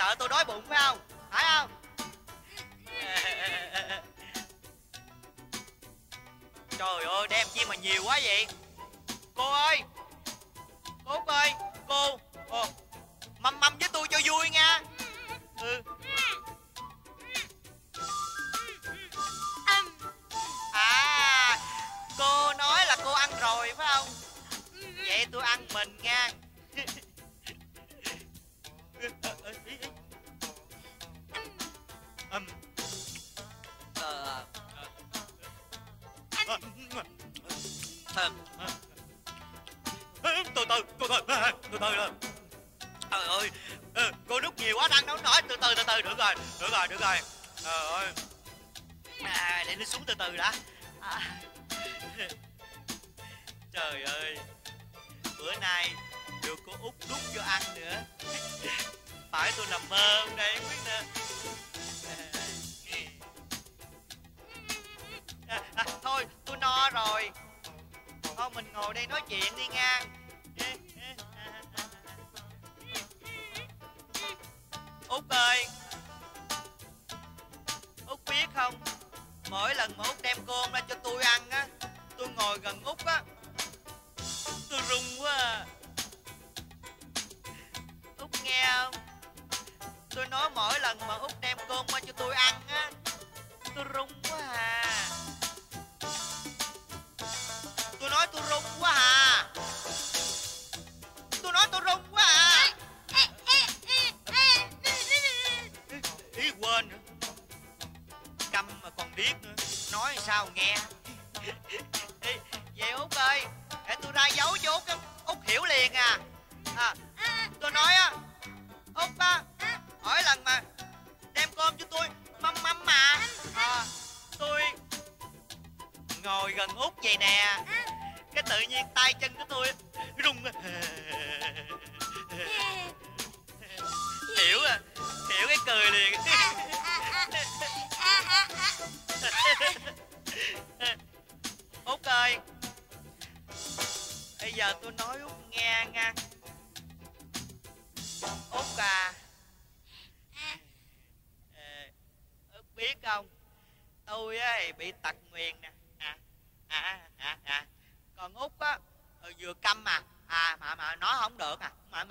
sợ tôi đói bụng phải không? Phải không? Trời ơi, đem chi mà nhiều quá vậy? Cô ơi, cô Út ơi, cô mâm mâm với tôi cho vui nha. Ừ. À, cô nói là cô ăn rồi phải không? Vậy tôi ăn mình nha. Từ từ. Trời ơi, cô nuốt nhiều quá đang nấu nói. Từ từ, được rồi. Trời ơi, để nó xuống từ từ đã. Trời ơi, bữa nay được cô Út đút vô ăn nữa. Phải tôi nằm mơ hôm nay biết nữa. Thôi tôi no rồi, thôi mình ngồi đây nói chuyện đi nha. Út ơi, Út biết không, mỗi lần mà Út đem cô ra cho tôi ăn á, tôi ngồi gần Út á, tôi run quá à. Út nghe không, tôi nói mỗi lần mà Út đem cơm qua cho tôi ăn á, tôi run quá à. Tôi nói tôi run quá à. Tôi nói tôi run quá à. Ý quên nữa. Câm mà còn điếc nữa, nói sao nghe. Vậy Út ơi, để tôi ra dấu cho Út, Út hiểu liền à. Tôi nói á, Út á, mỗi lần mà đem cơm cho tôi mâm mâm mà tôi ngồi gần Út vậy nè, cái tự nhiên tay chân của tôi rung. Hiểu à, hiểu cái cười liền. Út ơi, bây giờ tôi nói Út nghe nha. Út à, Út biết không, tôi ấy bị tật nguyền nè. Còn Út á vừa câm mà nói không được à, mà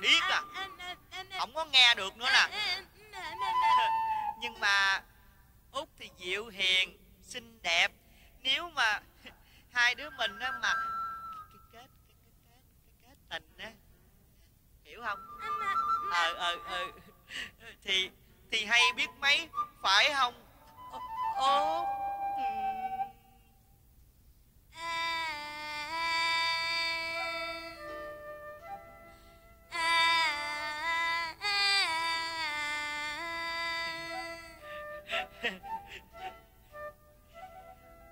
điếc à, không có nghe được nữa nè. Nhưng mà Út thì dịu hiền xinh đẹp, nếu mà hai đứa mình á mà cái kết tình á, hiểu không? Thì hay biết mấy phải không? Út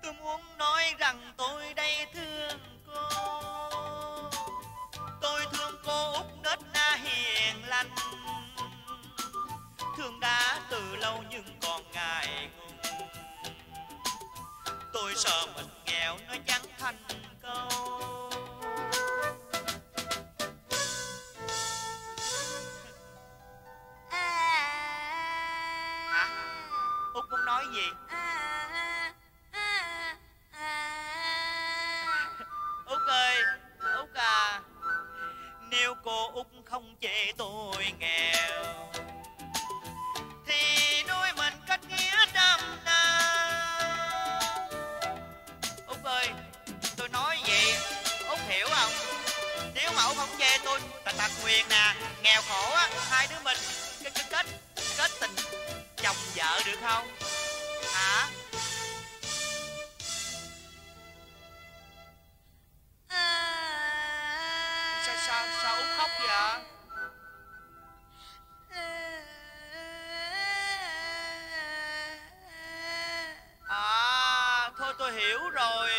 tôi muốn nói rằng tôi đây thương cô. Tôi thương cô Út nết na hiền lành, thương đã từ lâu nhưng còn ngại ngùng. Tôi sợ mình nghèo nó chẳng thành câu. Út muốn nói gì? Út ơi, Út à, nếu cô Út không chê tôi nghèo thì nuôi mình cách nghĩa đâm na. Út ơi, tôi nói vậy Út hiểu không? Nếu mà Út không chê tôi tật nguyền nè, nghèo khổ á, hai đứa mình kết tình chồng vợ được không? Hả? Sao Út khóc vậy? À, thôi tôi hiểu rồi.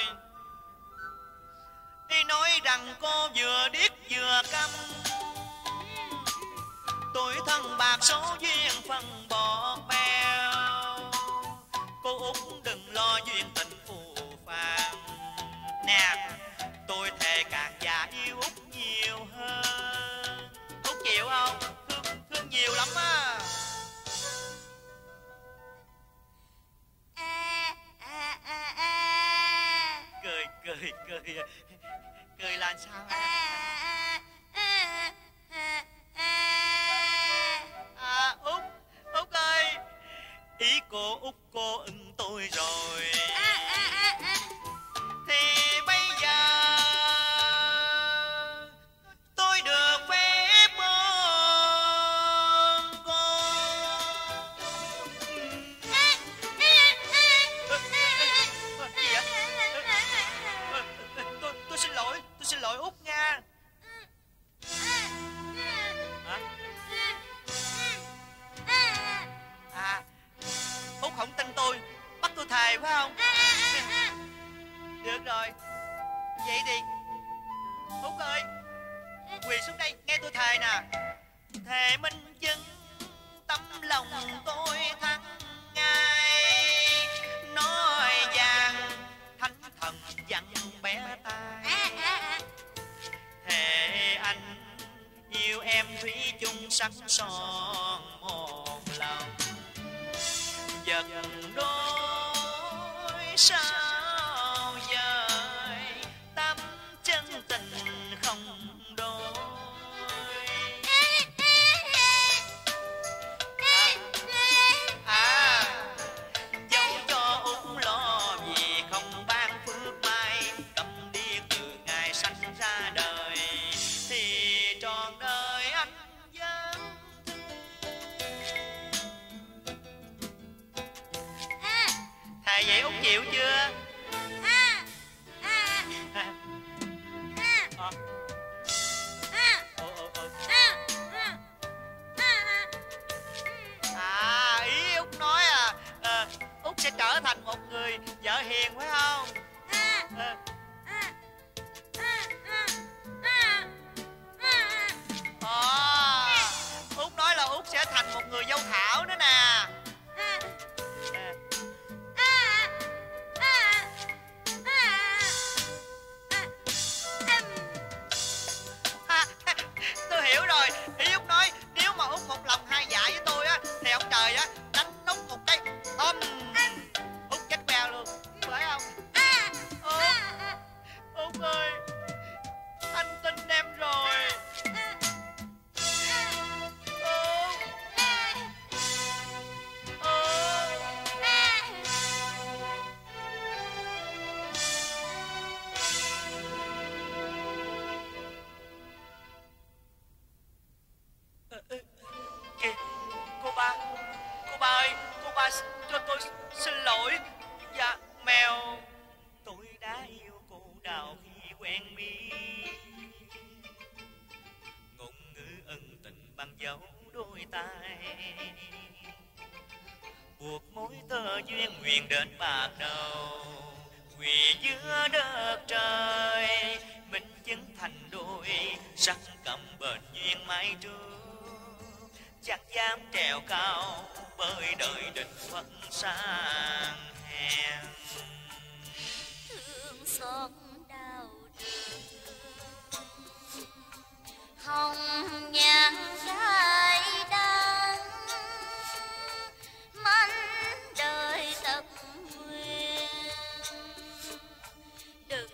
Đi nói rằng cô vừa điếc vừa câm, tuổi thân bạc số duyên phần bỏ bèo. Cô Út đừng lo duyên tình phù phàng nè, tôi thề càng già yêu Út nhiều hơn. Út chịu không? Thương nhiều lắm á. cười là sao? À, Út, Út ơi, ý cô Út cô ưng tôi rồi. Thì bây giờ tôi được phép ôm cô. Gì vậy? Tôi xin lỗi Út nha. Hả? À, Út không tin tôi, bắt tôi thề phải không? Được rồi, vậy thì Út ơi, quỳ xuống đây nghe tôi thề nè. Thề minh chứng tấm lòng tôi thắng ngay, nói vàng thánh thần dặn bé tai. Thề anh yêu em thủy chung sắc son một lòng, giật đôi sao vợ hiền phải không? Út nói là Út sẽ thành một người dâu thảo nữa nè. Tôi hiểu rồi, ý Út nói nếu mà Út một lòng hai dạ với tôi á thì ông trời á đánh Út một cái ôm ơi. Anh tin em rồi. Kìa, cô ba ơi, cô ba cho tôi xin lỗi. Dạ mèo, tôi đã yêu cô Đào khi quen mi, ngôn ngữ ân tình bằng dấu đôi tay, buộc mối tơ duyên nguyện đến bạc đầu, quỳ giữa đất trời, minh chứng thành đôi, sắc cầm bền duyên mãi trước, chắc dám trèo cao, bởi đời định phận sang hèn. Thương xót đau đớn hồng nhan cay đắng, mảnh đời tật nguyền, đừng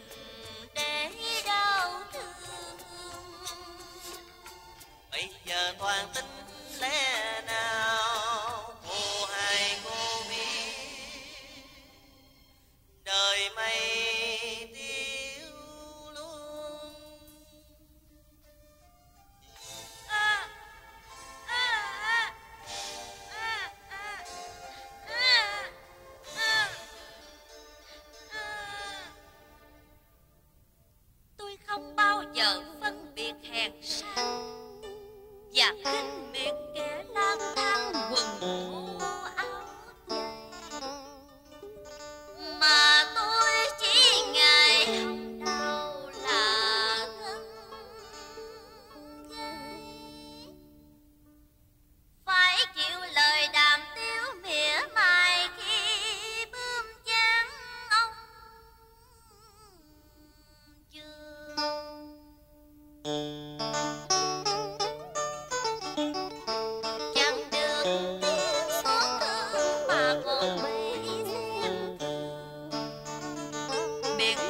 để đau thương. Bây giờ toàn tính lẽ nào cô hay cô biết, đời mây miệng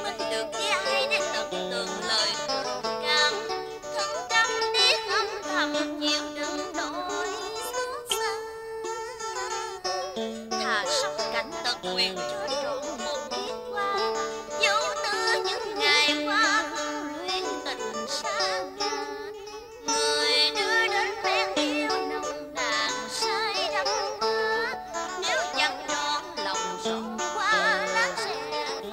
mình được với ai đấy. nguyện cho trọn một kiếp qua, dấu tơ những ngày qua nguyện tình xa nhà. Người đưa đến men yêu nồng nàn say đắm quá, nếu chẳng trọn lòng sống qua lá sẽ rơi.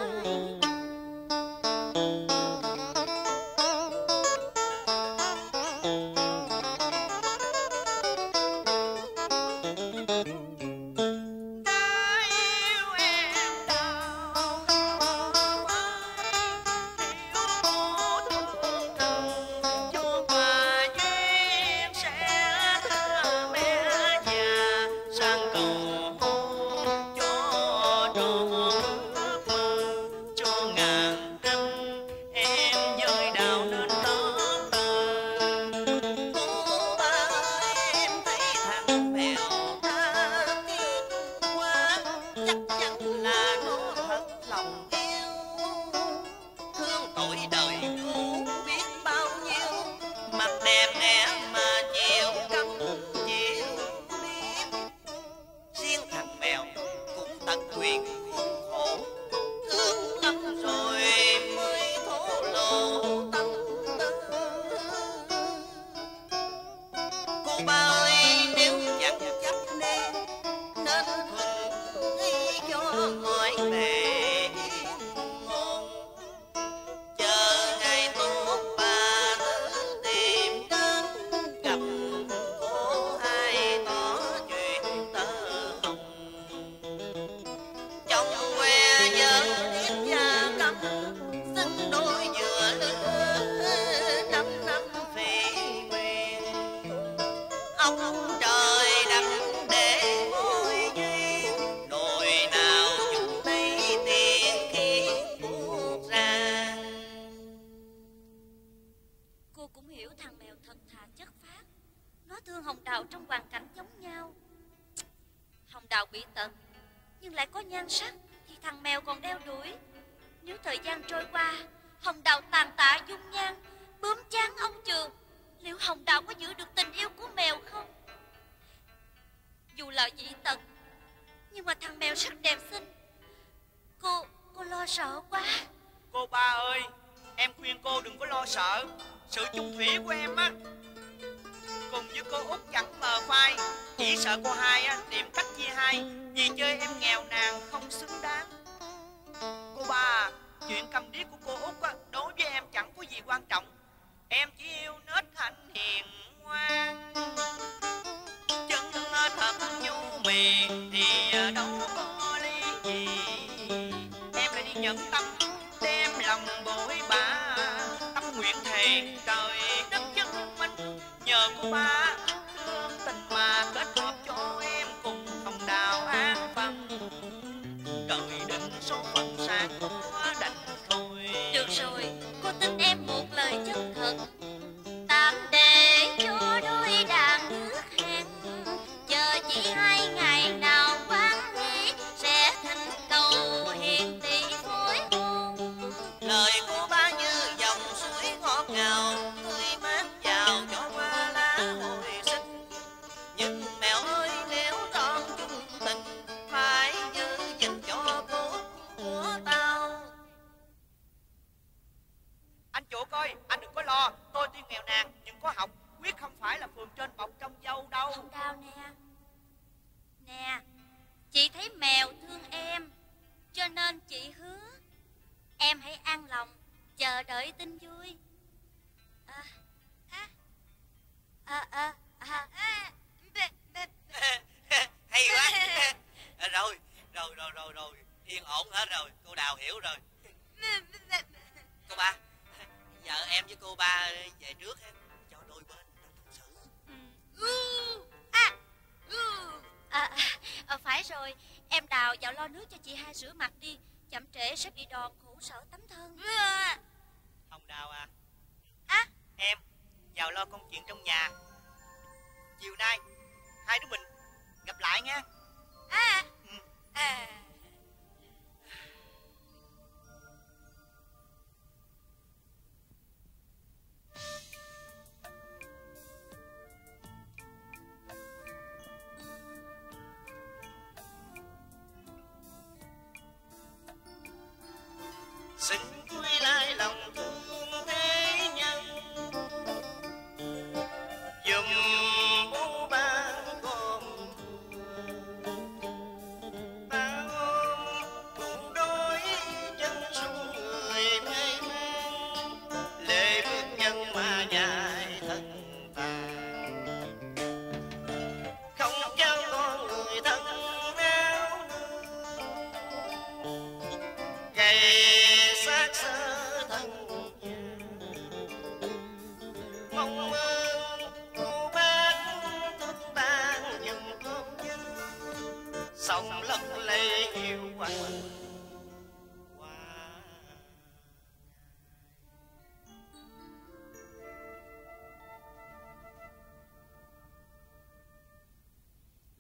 sông lấp lây yêu quạnh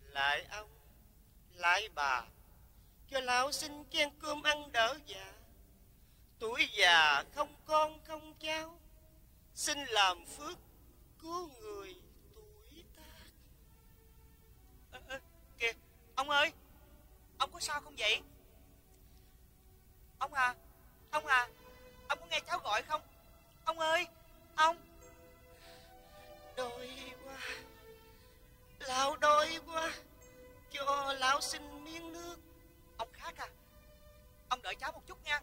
lại ông lại bà cho lão xin chén cơm ăn đỡ dạ. Tuổi già không con không cháu, xin làm phước cứu người tuổi tác. Kìa ông ơi, ông có sao không vậy? Ông à, ông à, ông có nghe cháu gọi không? Ông ơi, ông. Đôi quá, lão đôi quá, cho lão xin miếng nước. Ông khác à, ông đợi cháu một chút nha.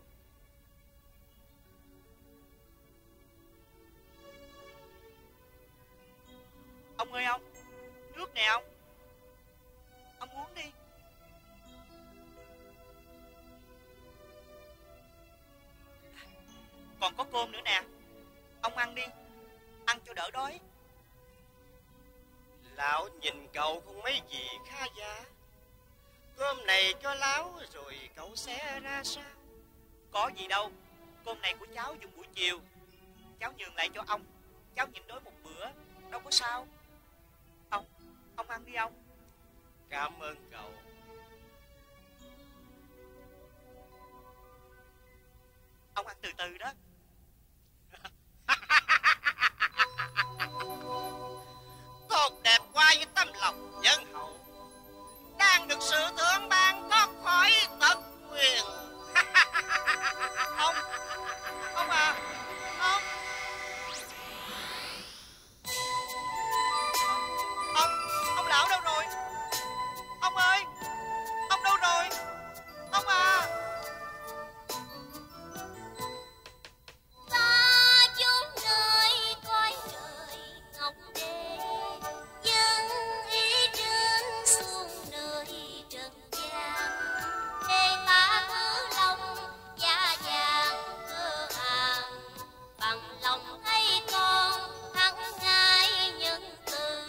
Ông ơi ông, nước nè ông uống đi. Còn có cơm nữa nè, ông ăn đi, ăn cho đỡ đói. Lão nhìn cậu không mấy gì kha giá. Cơm này cho lão rồi cậu sẽ ra sao? Có gì đâu, cơm này của cháu dùng buổi chiều, cháu nhường lại cho ông, cháu nhịn đói một bữa, đâu có sao. Ông ăn đi ông. Cảm ơn cậu. Ông ăn từ từ đó. Cột đẹp qua với tấm lòng nhân hậu, đang được sự thưởng ban có khỏi tật nguyền. Ông à, ông. Ông lão đâu rồi? Ông ơi, ông đâu rồi? Ông à. Ta chốn nơi coi trời ngọc đế, dân ý trướng xuống nơi trần gian. Để ta cứ lòng gia vàng cơ hàng, bằng lòng thấy con hăng ngay nhân từ.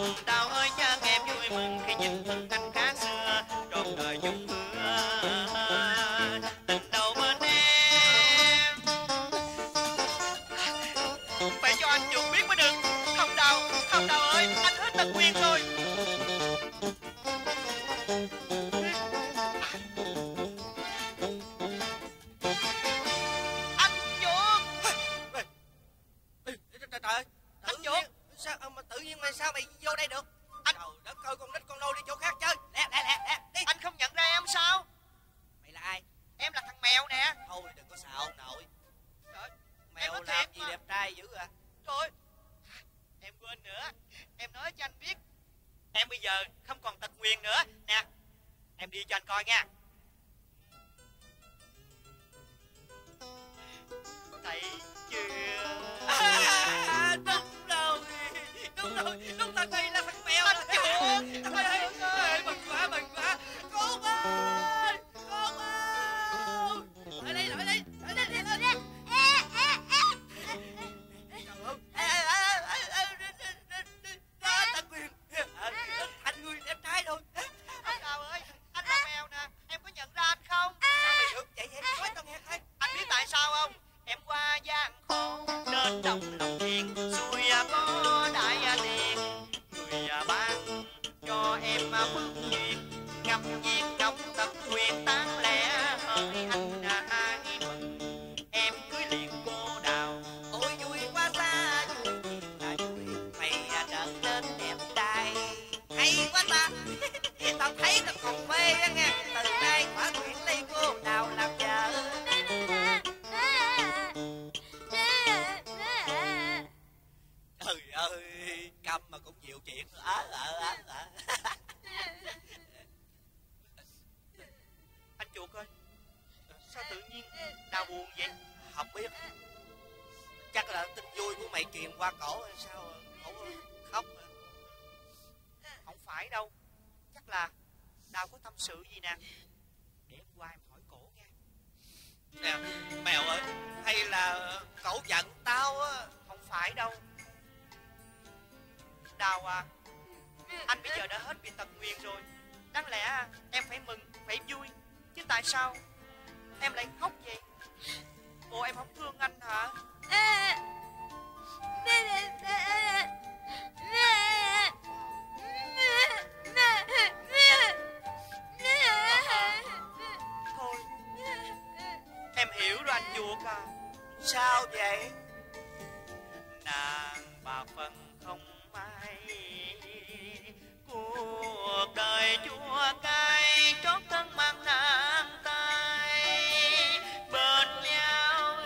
lòng tao ơi cha em vui mừng khi nhìn thân anh khác xưa trọn đời chung mưa tình đầu bên em. Phải cho anh dùng biết mới được. Không đâu ơi, anh hết tật nguyên rồi. Sao mày vô đây được anh? Trời đất ơi, con nít con nô đi chỗ khác chơi. Lẹ đi. Anh không nhận ra em sao? Mày là ai? Em là thằng mèo nè. Thôi đừng có xạo nội. Trời, mèo làm gì mà đẹp trai dữ à? Trời, em quên nữa. Em nói cho anh biết, em bây giờ không còn tật nguyền nữa nè. Em đi cho anh coi nha. Thấy chưa? Đúng thật thì là thằng mèo. Anh Dũng, thằng Dũng ơi, mừng quá, con ơi, con ơi. Lại đi. Tật nguyền, anh người đẹp trai thôi. Anh Đào ơi, anh là mèo nè, em có nhận ra anh không? Sao mày được vậy? Nói tao nghe coi. Anh biết tại sao không? Em qua gian khổ nên trong lòng thiền xuôi có đại liền người ban cho em bước duyên ngâm nhiên trong tật nguyền tán lẻ hỡi anh hai mừng em cưới liền cô Đào. Ôi vui quá xa vui là vui, mày trở nên đẹp trai hay quá ta. Tao thấy tao còn mê á nghe. Từ nay thỏa nguyện ly cô Đào làm vợ. Ơi, câm mà cũng nhiều chuyện. Anh chuột ơi, sao tự nhiên Đau buồn vậy? Không biết, chắc là tin vui của mày truyền qua cổ hay sao. Cổ khóc. Không phải đâu, chắc là Đau có tâm sự gì nè. Để em qua em hỏi cổ nha. Nè mèo ơi, hay là cổ giận tao á? Không phải đâu Đào à, anh bây giờ đã hết bị tật nguyền rồi. Đáng lẽ em phải mừng, phải vui. Chứ tại sao em lại khóc vậy? Bộ em không thương anh hả? Thôi, em hiểu rồi anh Duộc à. Sao vậy? Nàng bà Phân không mày, cuộc đời chua cay trót thân mang nắng tay bên nhau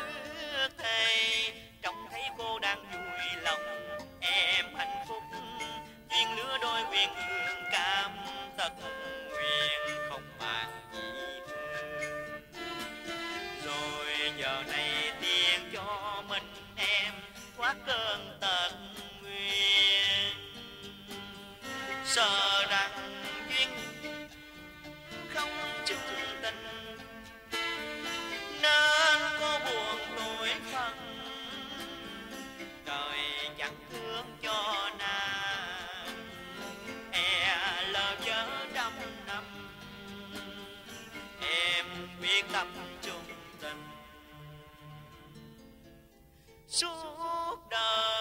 ước thầy trông thấy cô đang vui lòng em hạnh phúc duyên lứa đôi quyền hương cam tật nguyện không màng gì rồi giờ này tiền cho mình em quá cơn tật sợ rằng duyên không chung tình nên có buồn tuổi thân trời chẳng thương cho nàng e lỡ nhớ trăm năm em biết tâm chung tình suốt đời.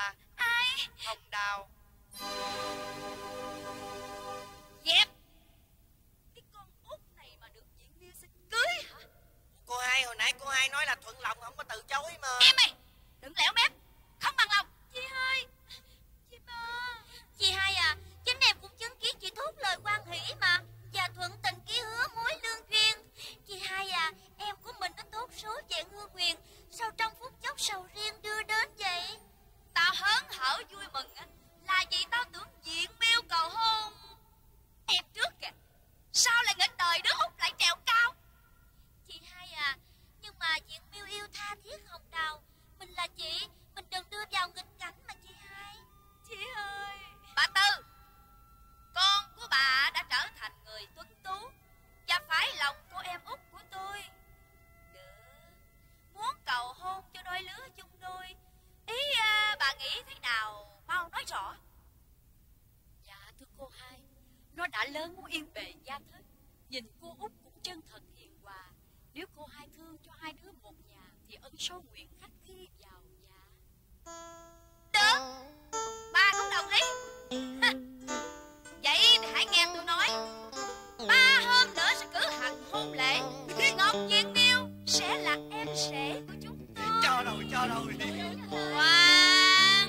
là ai? Hồng Đào. Dẹp. Cái con út này mà được diễn viên xin cưới hả? Cô hai, hồi nãy cô hai nói là thuận lòng, không có từ chối mà. Em ơi, đừng lẻo mép, không bằng lòng. Chị hai, chị ba. Chị hai à, chính em cũng chứng kiến chị thốt lời quan hỷ mà, và thuận tình ký hứa mối lương duyên. Chị hai à, em của mình đã tốt số về ngư quyền, sao trong phút chốc sầu riêng đưa đến vậy? Tao hớn hở vui mừng á, là vì tao tưởng diện miêu cầu hôn em trước kìa, sao lại nghịch đời đứa út lại trèo cao. Chị hai à, nhưng mà diện miêu yêu tha thiết Hồng Đào, mình là chị, mình đừng đưa vào nghịch cảnh mà chị hai. Chị ơi. Bà Tư, con của bà đã trở thành người tuấn tú và phải lòng cô em út của tôi. Được, muốn cầu hôn cho đôi lứa chung đôi. Ý bà nghĩ thế nào, mau nói rõ. Dạ thưa cô hai, nó đã lớn muốn yên bề gia thất, nhìn cô út cũng chân thật hiền hòa. Nếu cô hai thương cho hai đứa một nhà thì ân sâu nguyện khách khi vào nhà. Được, ba cũng đồng ý. Vậy thì hãy nghe tôi nói. 3 hôm nữa sẽ cử hành hôn lễ. Ngọc Diện Miêu sẽ là em rể của chúng tôi. Cho rồi, cho rồi. Hoàng,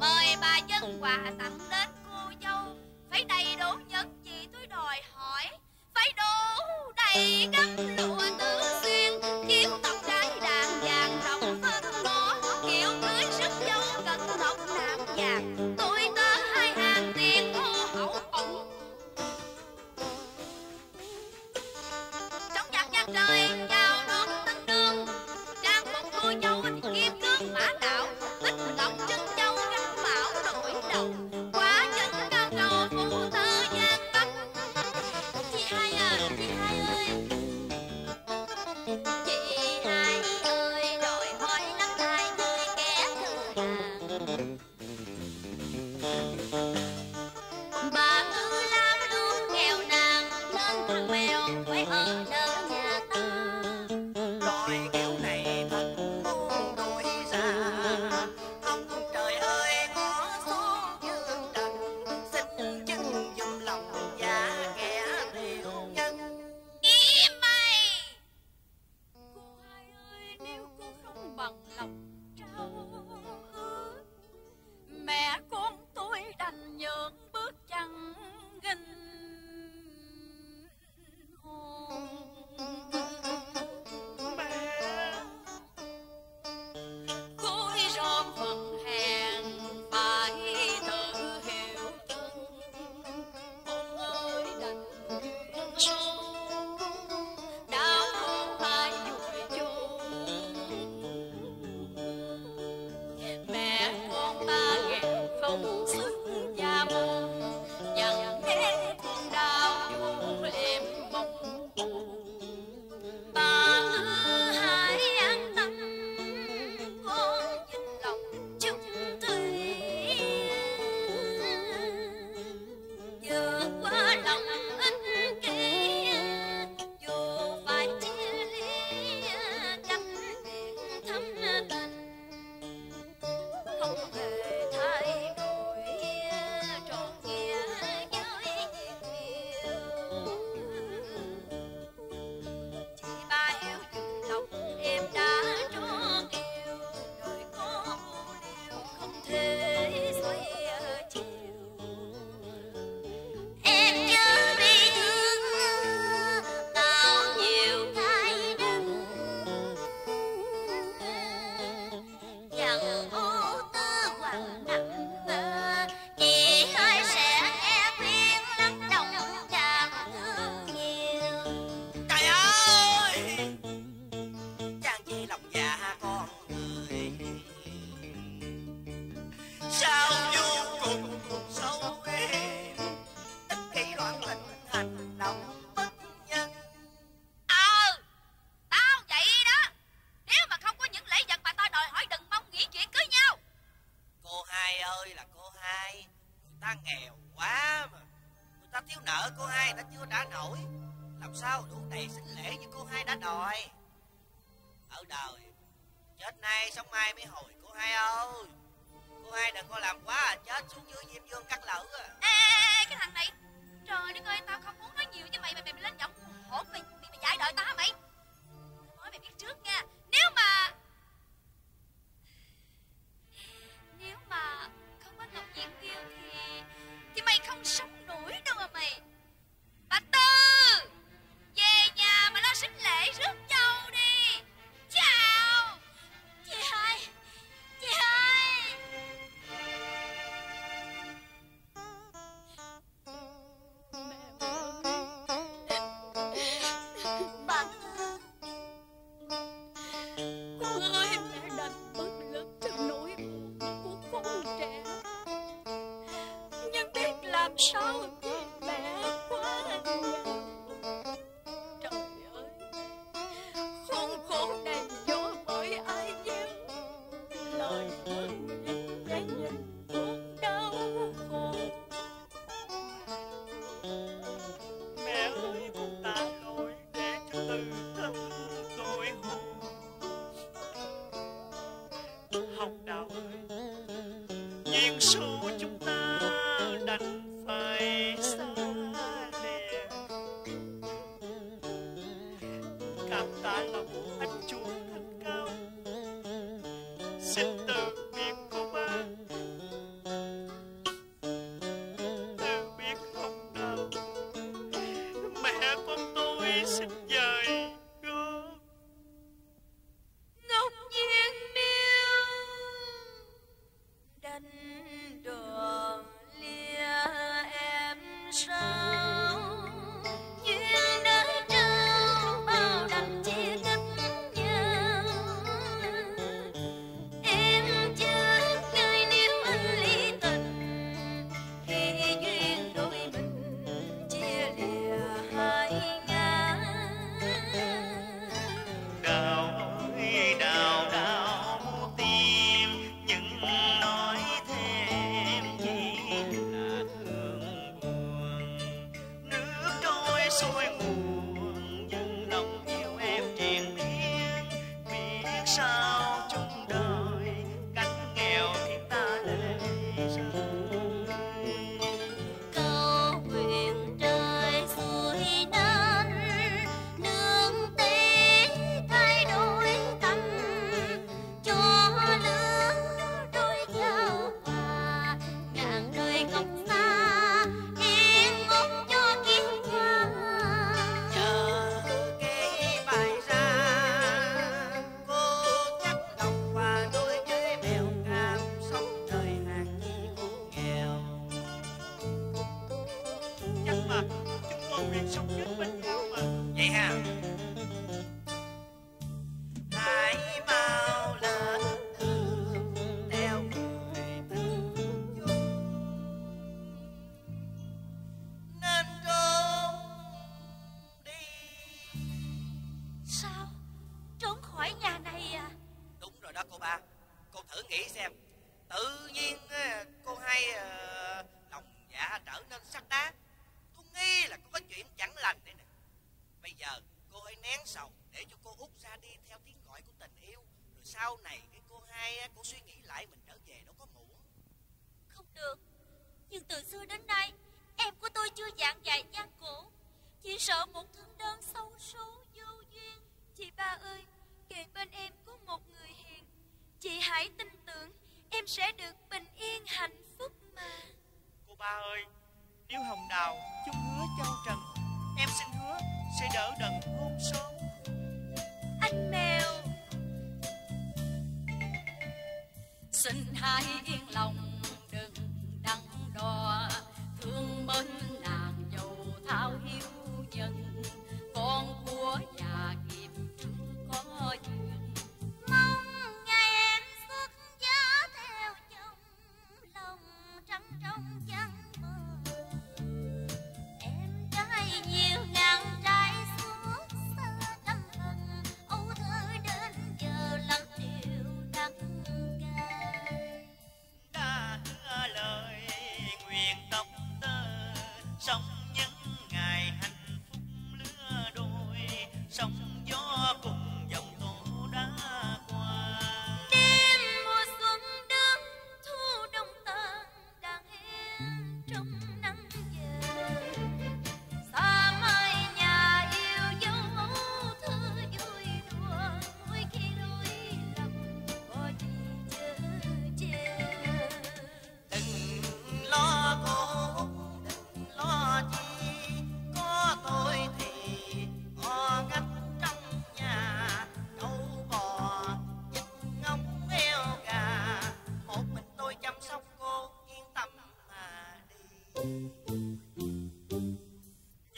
mời bà dân quà tặng đến cô dâu, phải đầy đủ những gì tôi đòi hỏi, phải đủ đầy gấm lụa tử xuyên, kiếm tóc trái đàn vàng rộng phân ngõ, kiểu cưới sức dâu cần tóc đàn vàng. Tôi tớ hai hàng tiền hô hậu ủng, trong giặc nhà trời chào đón tân nương. Trang phục cô dâu thì kim cương mã não, tích lọc chân châu gắn bảo nổi đầu. Đời chết nay sống mai mới hồi cô hai ơi. ai đừng có làm quá chết xuống dưới Diêm Vương cắt lỡ. Ê, cái thằng này, trời đất ơi, tao không muốn nói nhiều với mày, mày lên giọng hỗn mày giải đợi tao hả mày? Nói mày biết trước nha, nếu mà không có Ngọc Diễm Kiêu thì mày không sống nổi đâu mà mày. Bà Tư, về nhà mà lo sính lễ rước dâu đi. Chào chị hai. Chị hai, bà con ơi, mẹ đành bớt lớp trong nỗi buồn của con trẻ, nhưng biết làm sao.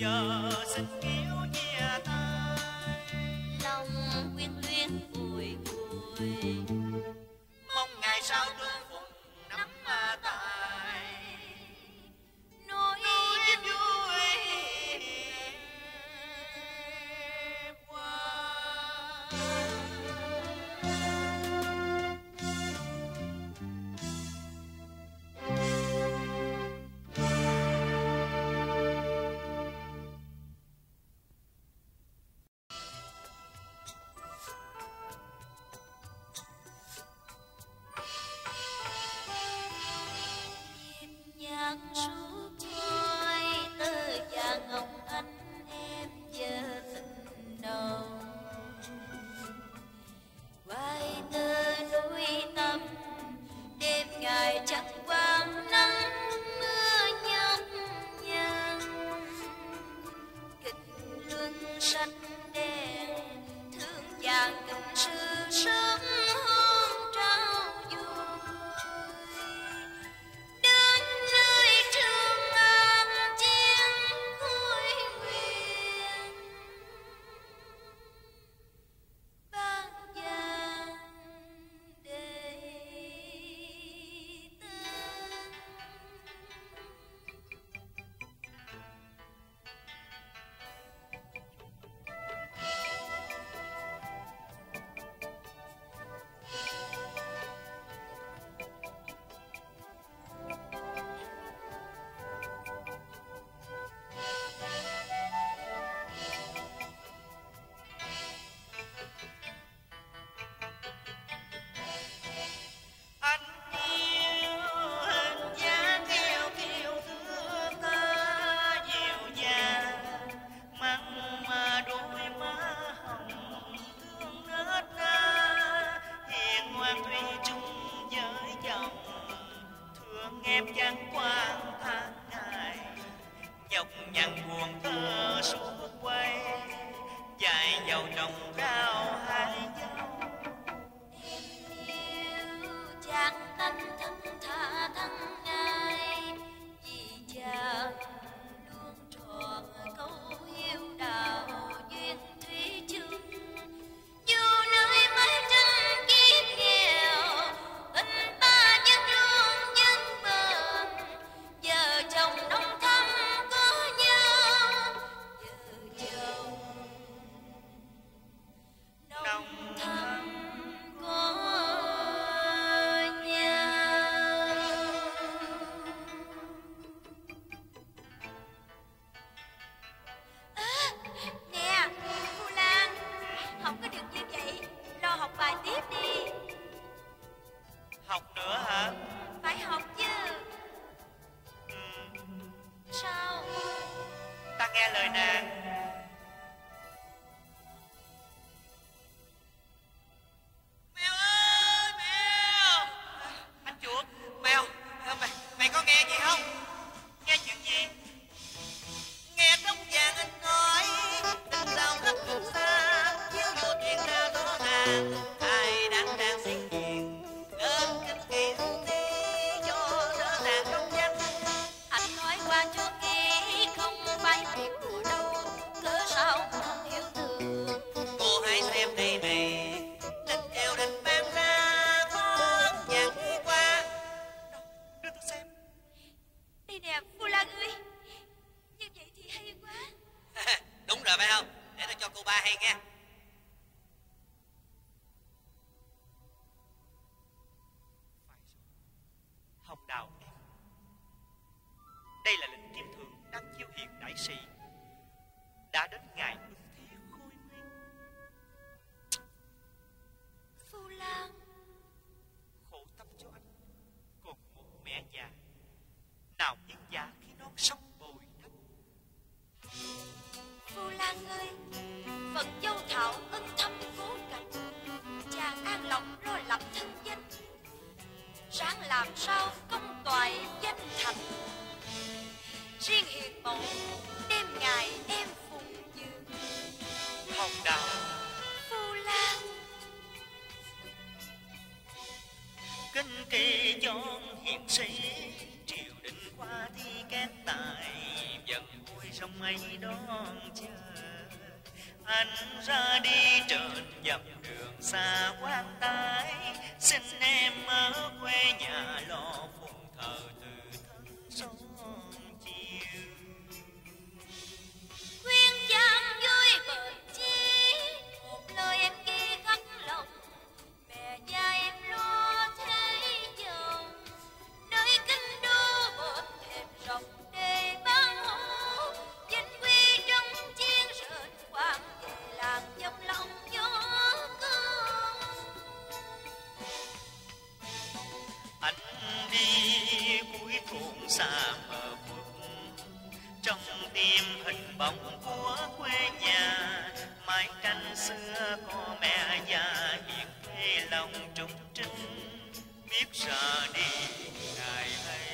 chờ xin kiêu chia tay, lòng quyến luyến vui vui mong ngày sau tương phụng nắm tay nỗi vui qua. trong ấy đón chờ. Anh ra đi trơn dập đường xa quang tái, xin em ở quê nhà lo phụng thờ từ thân son chiều. Quyên trang vui bởi chi một lời em ghi khắc lòng, mẹ cha em lo thế chồng nơi kinh đô bộn thềm rộng. Cuối thôn xa mờ quốc, trong tim hình bóng của quê nhà, mái tranh xưa có mẹ già hiện về lòng trống trinh, biết ra đi ngày nay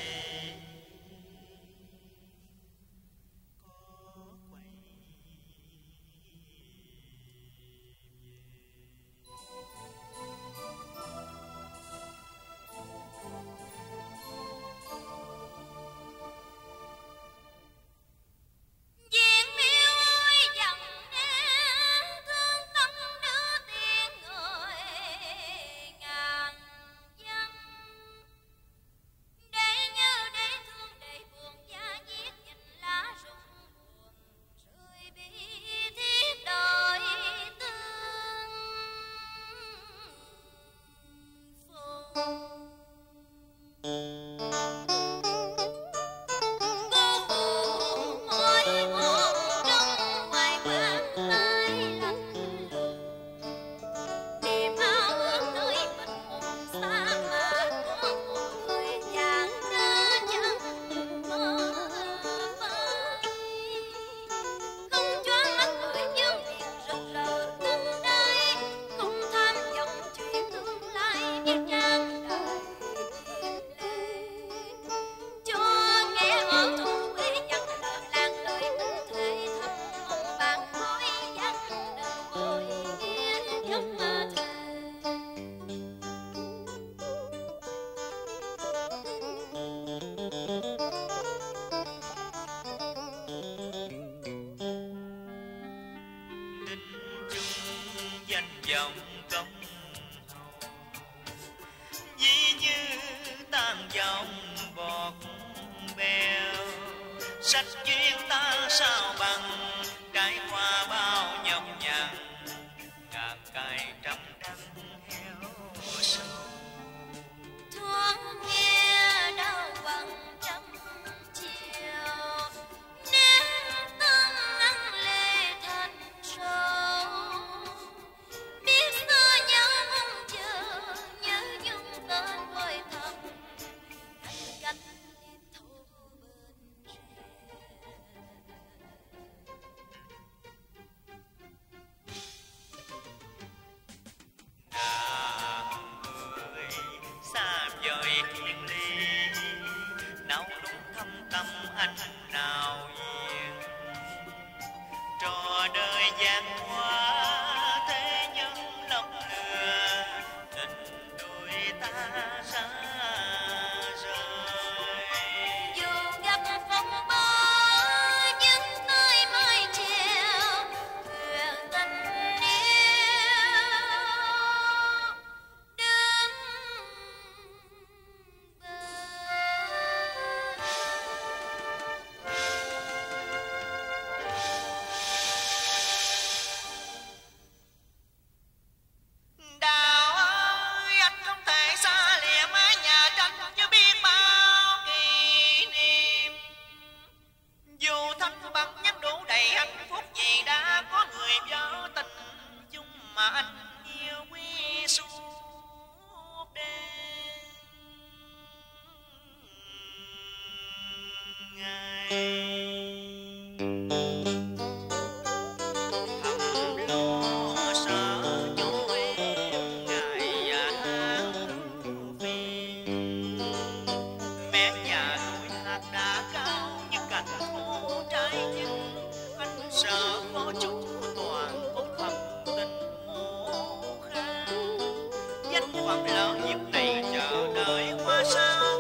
đời qua sao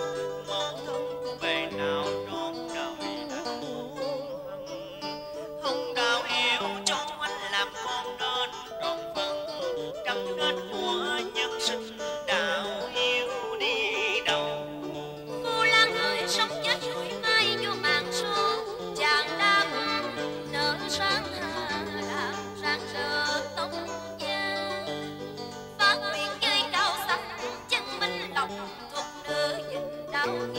mẫu thân của bề nào đón đầu. Đừng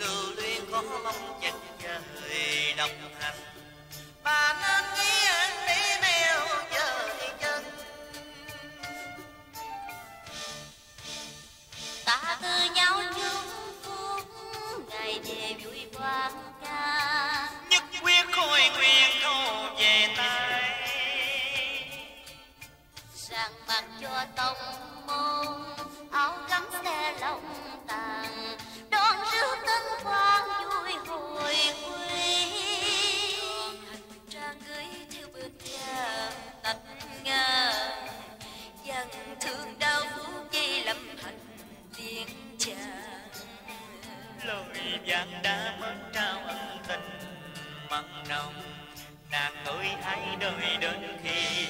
lưu luyến có mong chật trời đồng hành. Bà nên nghĩ anh đi neo dời chân, ta tư nhau chung phút ngày đêm vui quang ca. Nhất quyết khôi nguyện câu về tay, rằng mặc cho tông môn áo gắn xe lòng tàn, đón rước tinh quang vui hồi quy. Trang gửi theo bước cha tạch nga, dần thương đau phút dây lâm hành tiếng chàng. Lời vàng đã mất trao ân tình mặn nồng, nàng ơi hãy đợi đến khi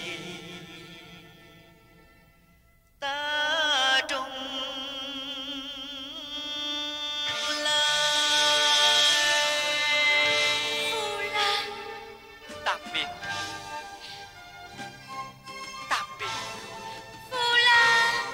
ta trung lai. Phu Lan, tạm biệt, tạm biệt Phu Lan.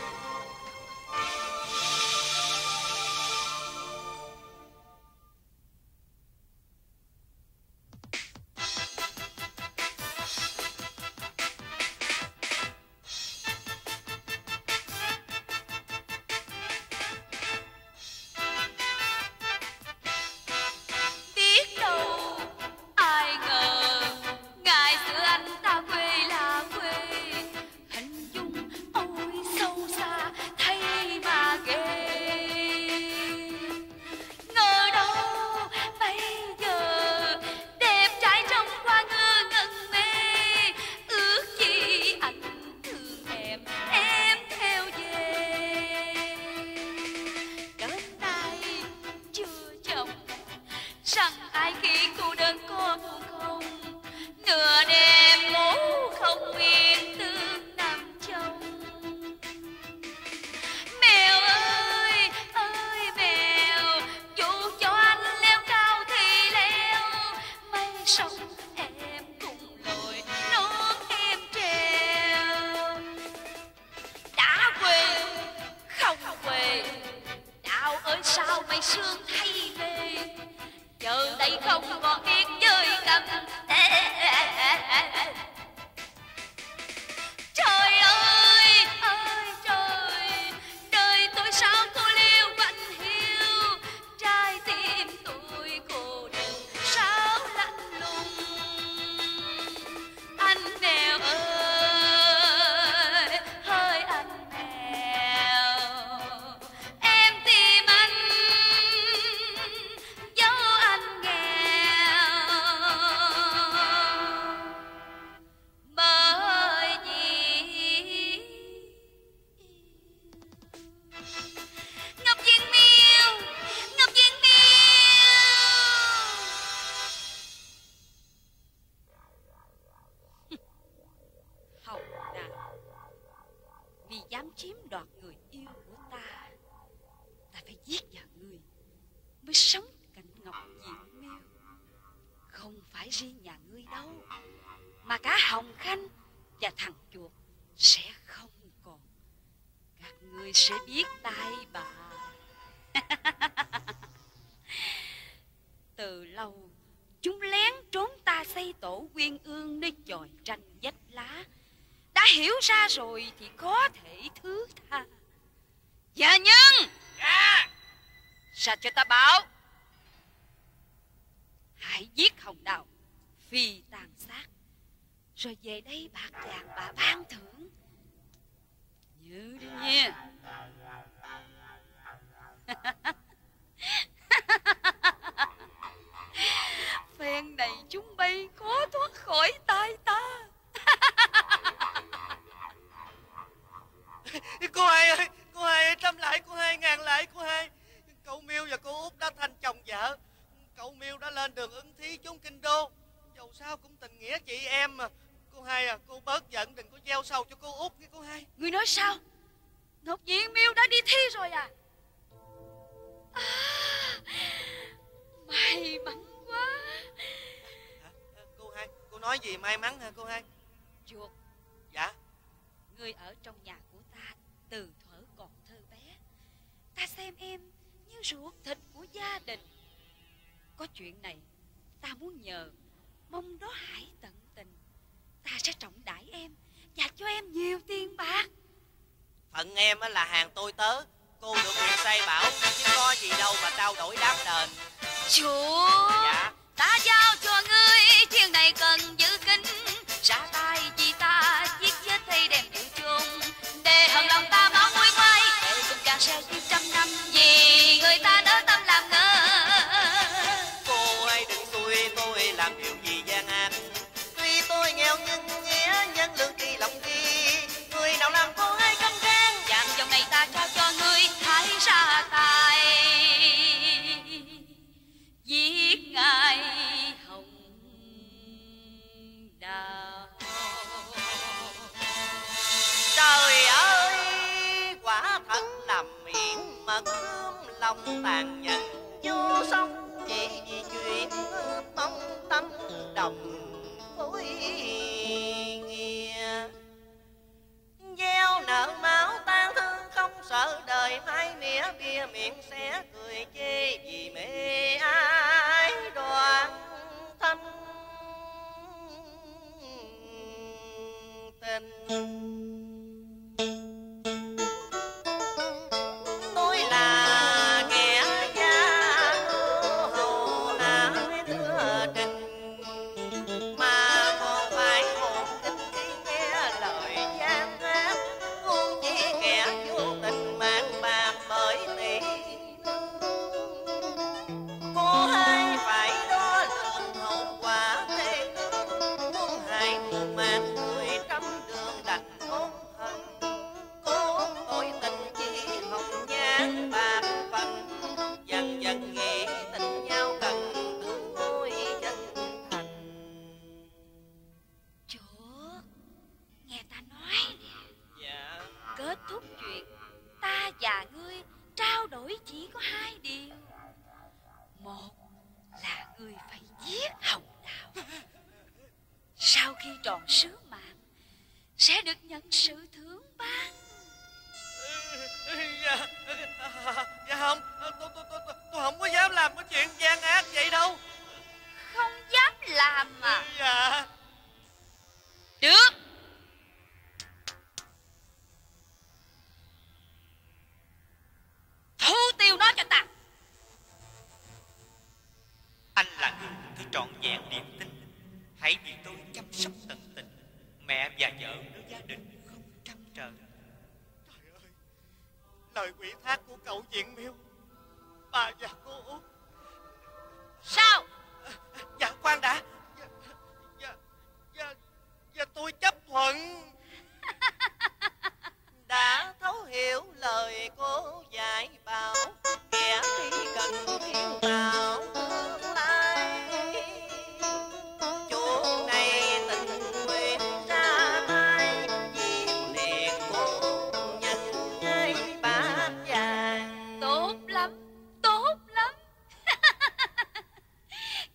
Rồi thì có thể thứ tha. Dạ nhân. Dạ. Sao cho ta báo? Hãy giết Hồng Đào, phi tàn sát, rồi về đây bạc vàng bà ban thưởng. Nhớ đi nha. Phen này chúng bay khó thoát khỏi tay ta. Cô hai ơi, cô hai ơi, trăm lại cô hai, ngàn lại cô hai. Cậu Miêu và cô Út đã thành chồng vợ. Cậu Miêu đã lên đường ứng thí chốn kinh đô. Dầu sao cũng tình nghĩa chị em mà. Cô hai à, cô bớt giận, đừng có gieo sầu cho cô Út nghe cô hai. Người nói sao? Ngọc Diện Miêu đã đi thi rồi à? May mắn quá. Hả? Cô hai, cô nói gì may mắn hả cô hai? Chuột. Dạ. Người ở trong nhà của ta từ thuở còn thơ bé, ta xem em như ruột thịt của gia đình. Có chuyện này ta muốn nhờ, mong đó hãy tận tình. Ta sẽ trọng đãi em và cho em nhiều tiền bạc. Phận em là hàng tôi tớ, cô được quyền say bảo, chứ có gì đâu mà trao đổi đáp đền. Chúa dạ. Ta giao cho ngươi thiên này cần giữ kính, ra tay vì ta giết chết hay đem giữ chung, để hận lòng ta máu mũi quay, để cùng càng sẽ tiếp trăm năm vì người ta đỡ tâm làm ngơ. Cô hãy đừng xui tôi làm điều gì gian ác, tuy tôi nghèo nhưng nghĩa nhân lương tri lòng tri, người nào làm cô hãy căm gan, dàn dòng này ta trao cho ngươi hãy ra tay giết ngài Hồng Đào. Trời ơi, quả thật là miệng mà cướm lòng tàn nhẫn vô song, chỉ vì chuyện tông tâm đồng phối nghĩa, gieo nợ máu tan thương không sợ đời mai mía, bia miệng sẽ cười chê vì mê ai đoạn thân tình. Tôi là kẻ gia hồ làm thừa tình, mà còn phải một kinh khi nghe lời gian ác, không chỉ kẻ vô tình mang bạc bởi tỷ. Cô hay phải đo lường hậu quả thế, muốn hại muôn mạng người trăm đường đành khốn hận. Cố tôi tình chỉ hồng nhan bạc phần, dần dần nghĩ tình nhau cần tương ngôi chân thành. Chúa, nghe ta nói nè. Dạ. Kết thúc chuyện ta và ngươi trao đổi chỉ có hai điều. Một là ngươi phải giết Hồng Đào, sau khi tròn sứ mạng sẽ được nhận sự thưởng ban. Dạ, dạ không, tôi không có dám làm cái chuyện gian ác vậy đâu. Không dám làm à? Dạ. Được. Thu tiêu nó cho ta. Anh là người thứ trọn vẹn niềm tin, hãy vì tôi chăm sóc tận tình. Mẹ và vợ đứa gia đình không trăn trở. Trời ơi, lời quỷ thác của cậu Diện Miêu, bà và cô Út. Sao? Dạ khoan đã. Dạ tôi chấp thuận. Đã thấu hiểu lời cô dạy bảo, kẻ đi cần thiên bảo tương lai. Chuột này tình nguyện ra tay, diệt liệt cô nhận ngay bát vàng. Tốt lắm, tốt lắm.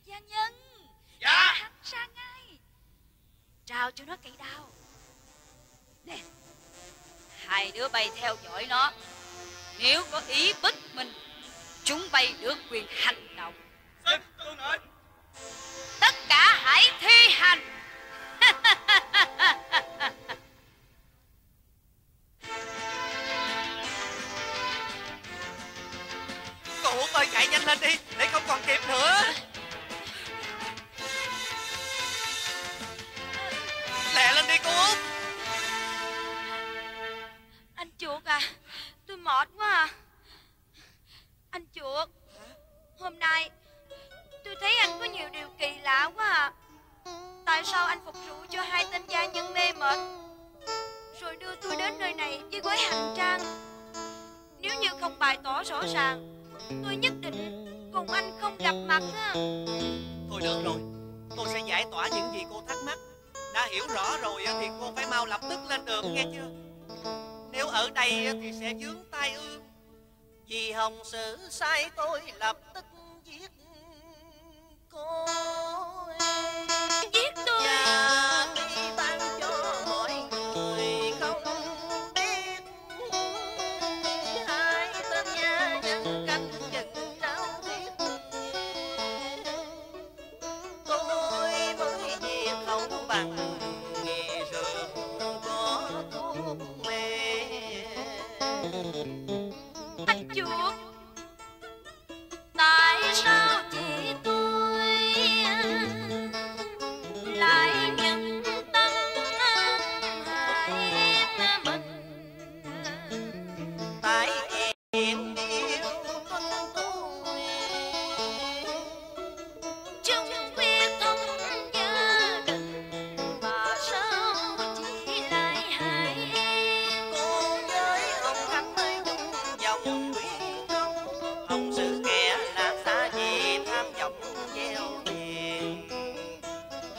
Gia nhân. Dạ. Hắn ra ngay, trao cho nó cây đao. Nè, hai đứa bay theo dõi nó, nếu có ý bích mình, chúng bay được quyền hành động. Xin tuân lệnh. Tất cả hãy thi hành. Cô Út ơi, chạy nhanh lên đi, để không còn kịp nữa. Lẹ lên đi cô Út. Anh chuột à, tôi mệt quá à. Anh chuột, hôm nay tôi thấy anh có nhiều điều kỳ lạ quá à. Tại sao anh phục vụ cho hai tên gia nhân mê mệt, rồi đưa tôi đến nơi này với gói hành trang? Nếu như không bày tỏ rõ ràng, tôi nhất định cùng anh không gặp mặt á. Thôi được rồi, tôi sẽ giải tỏa những gì cô thắc mắc. Đã hiểu rõ rồi thì cô phải mau lập tức lên đường, nghe chưa? Nếu ở đây thì sẽ vướng tai ương. Vì Hồng xử sai tôi lập tức giết cô. Giết tôi và đi ban cho mọi người không biết. Hai tên gia nhân canh chừng trao thiết,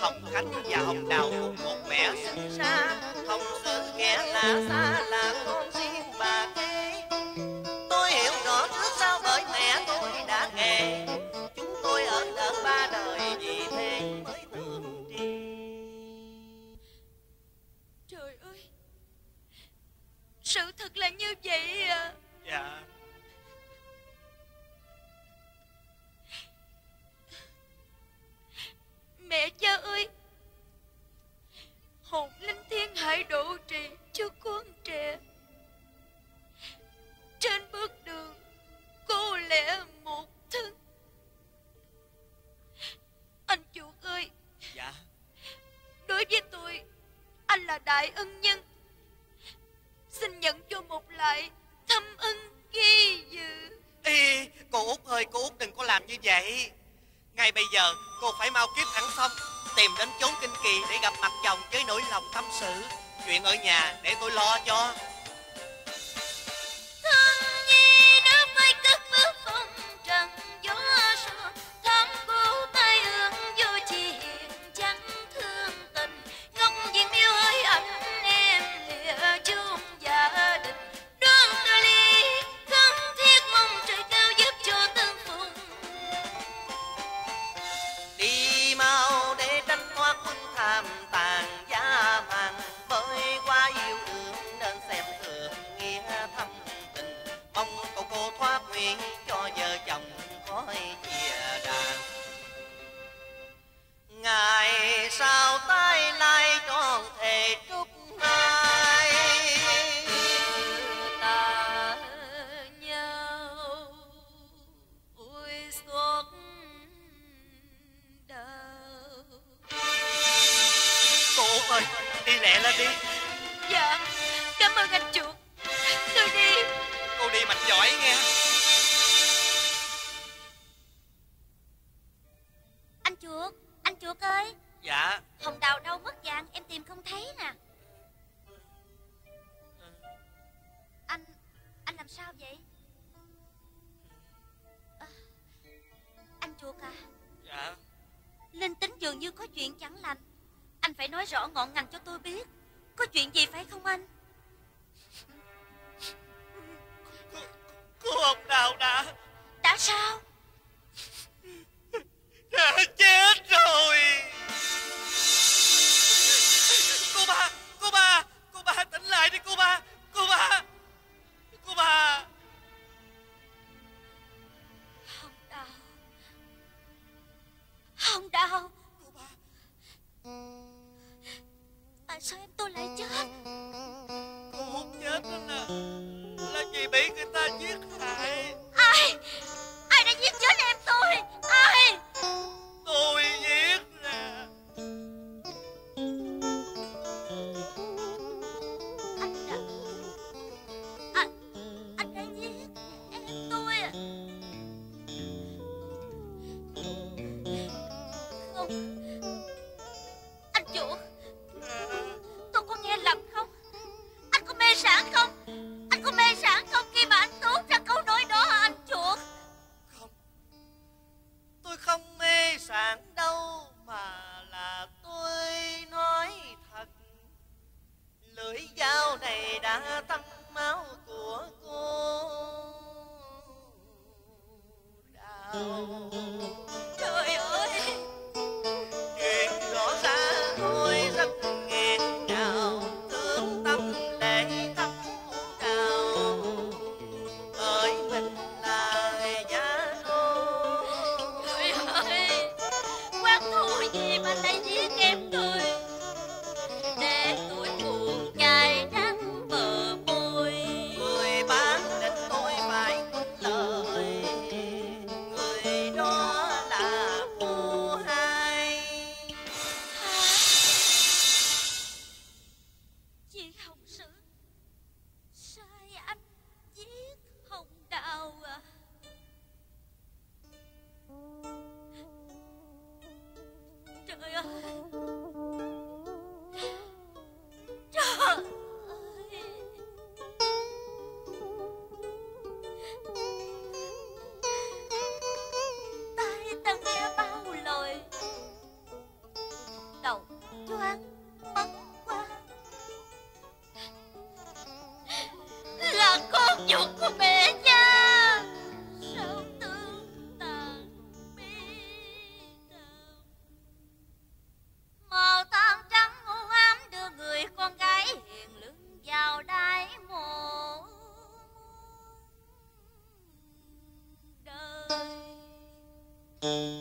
Hồng Khánh và Hồng Đào cùng một mẹ sinh ra, Hồng Sơn kẻ lạ xa là con riêng bà Kế. Tôi hiểu rõ trước sau bởi mẹ tôi đã kể, chúng tôi ở đợt ba đời vì thế mới thương đi. Trời ơi, sự thật là như vậy à? Dạ. Mẹ cha ơi, hồn linh thiên hải độ trì cho con trẻ. Trên bước đường cô lẽ một thân. Anh chuột ơi. Dạ. Đối với tôi, anh là đại ân nhân. Xin nhận cho một lại thâm ân ghi dự. Ê, cô Út ơi, cô Út đừng có làm như vậy. Ngay bây giờ cô phải mau kiếp thẳng sông, tìm đến chốn kinh kỳ để gặp mặt chồng với nỗi lòng tâm sự. Chuyện ở nhà để tôi lo cho. Thương nhi đứa mới cất bước phong trần gió sương, thắm cô tay ương vô chi hiền chẳng thương tình. Ngọc Diên yêu ơi, anh em lìa chung gia đình, đương ta ly khâm thiết mong trời cao giúp cho tương phùng. Đi mau để tránh thoát quân tham tàn giá màn, bởi quá yêu thương nên xem thường nghĩa thâm tình. Mong cậu cô thoát nguyện cho vợ chồng khói chia đàn. Ngày sau tay lai tròn thề trúc mai ta nhau ôi xót đau. Cô ơi, đi lẹ lên đi. Dạ, cảm ơn anh chuột. Tôi đi. Cô đi mạnh giỏi nghe. Anh chuột, anh chuột ơi. Dạ. Hồng Đào đâu mất dạng, em tìm không thấy nè. Anh làm sao vậy? À, anh chuột à. Dạ. Linh tính dường như có chuyện chẳng lành. Anh phải nói rõ ngọn ngành cho tôi biết. Có chuyện gì phải không anh? Cô Hồng Đào đã sao? Đã chết rồi. Cô ba tỉnh lại đi cô ba. Hồng Đào. Cô ba. Tại sao em tôi lại chết? Cô không chết đó nè. Là vì bị người ta giết hại. Ai đã giết chết em tôi? Ai? Tôi giết nè. Anh đã giết em tôi à? Không. Anh chuột, tôi có nghe lầm không? Anh có mê sảng không? Anh có mê sảng không khi mà anh thốt ra câu nói đó hả anh chuột? Không, tôi không mê sảng đâu, mà là tôi nói thật. Lưỡi dao này đã thấm máu của cô Đào. Trời ơi, chuyện rõ ra tôi rất nghẹn ngào, thương tâm để thấm đau, bởi mình là giả nô. Trời ơi, quán thù gì mà lại giết em tôi, để tôi buồn cay đắng bờ môi. Người bán định tôi phải lời, người đó là Mây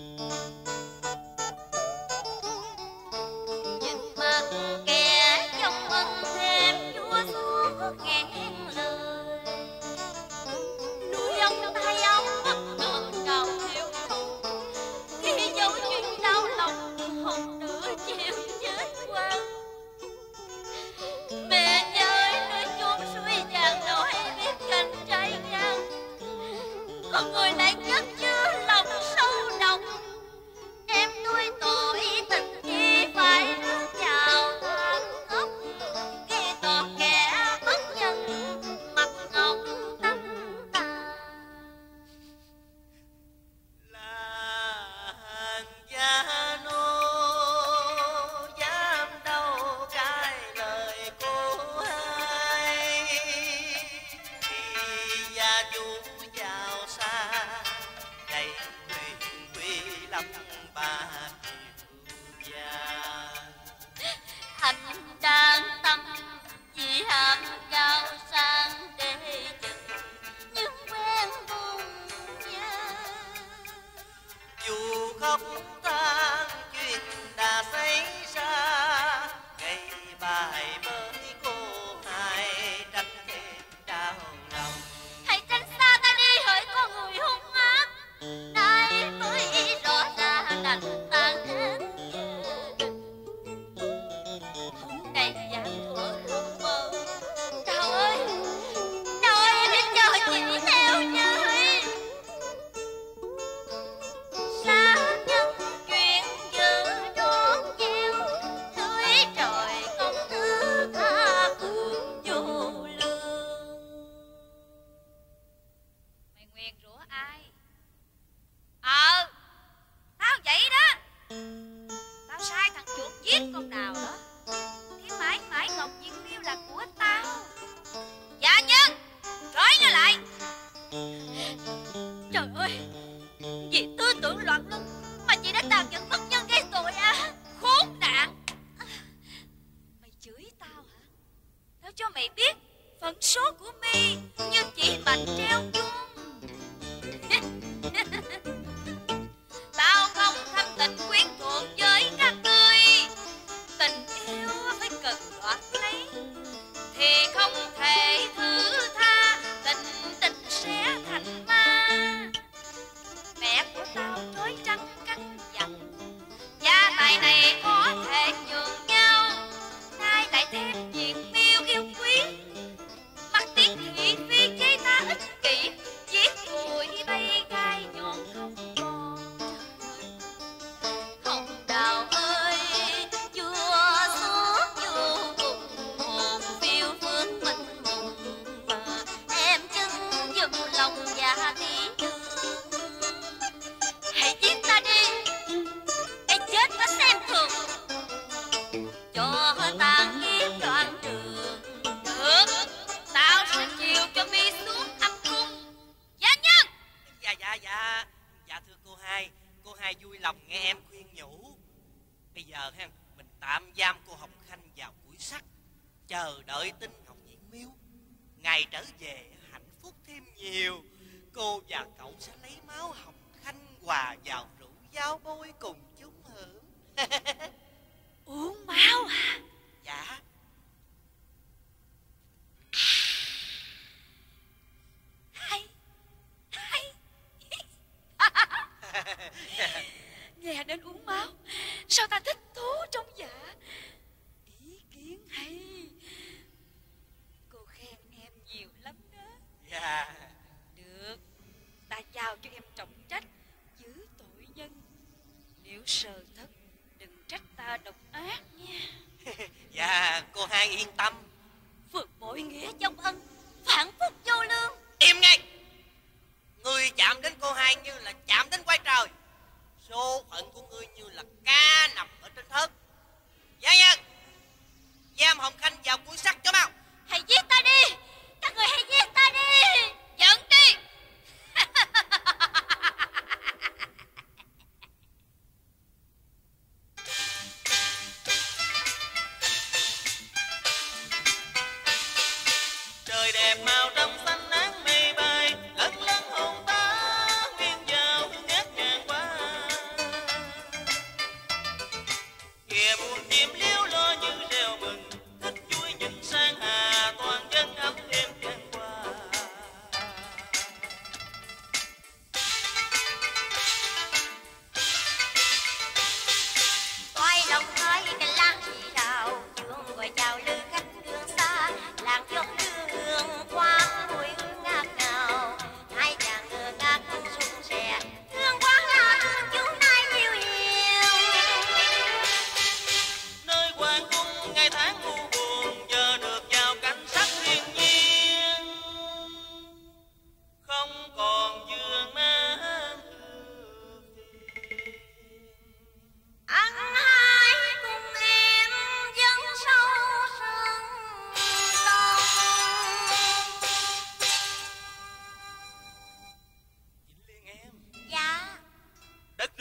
bay lất lất hồn ta, nguyên giao ngát ngàn qua.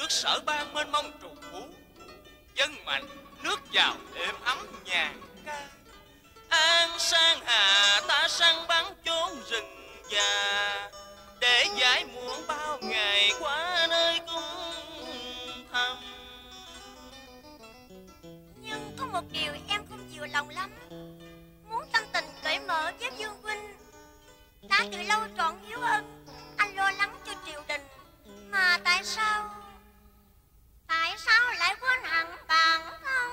nước Sở Bang mênh mông trù phú, dân mạnh nước giàu êm ấm nhàn ca. An sang hà ta săn bắn chốn rừng già, để giải muộn bao ngày qua nơi cung thăm. Nhưng có một điều em không chịu lòng lắm, muốn tâm tình cởi mở với Vương huynh. Ta từ lâu trọn hiếu ân, anh lo lắng cho triều đình, mà tại sao lại quên hẳn bản thân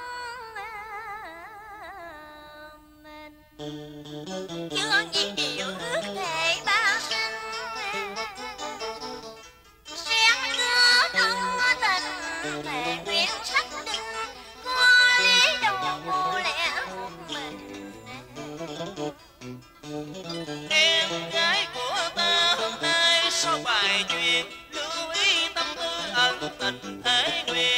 mình? Chưa nghĩ điều ước thề bao sinh, xen lứa thân tình thề nguyện sắp đinh, có lý đâu vô lẽ một mình. Em gái của ta hôm nay sau bài duyên, lưu ý tâm tư ân tình thế nguyện.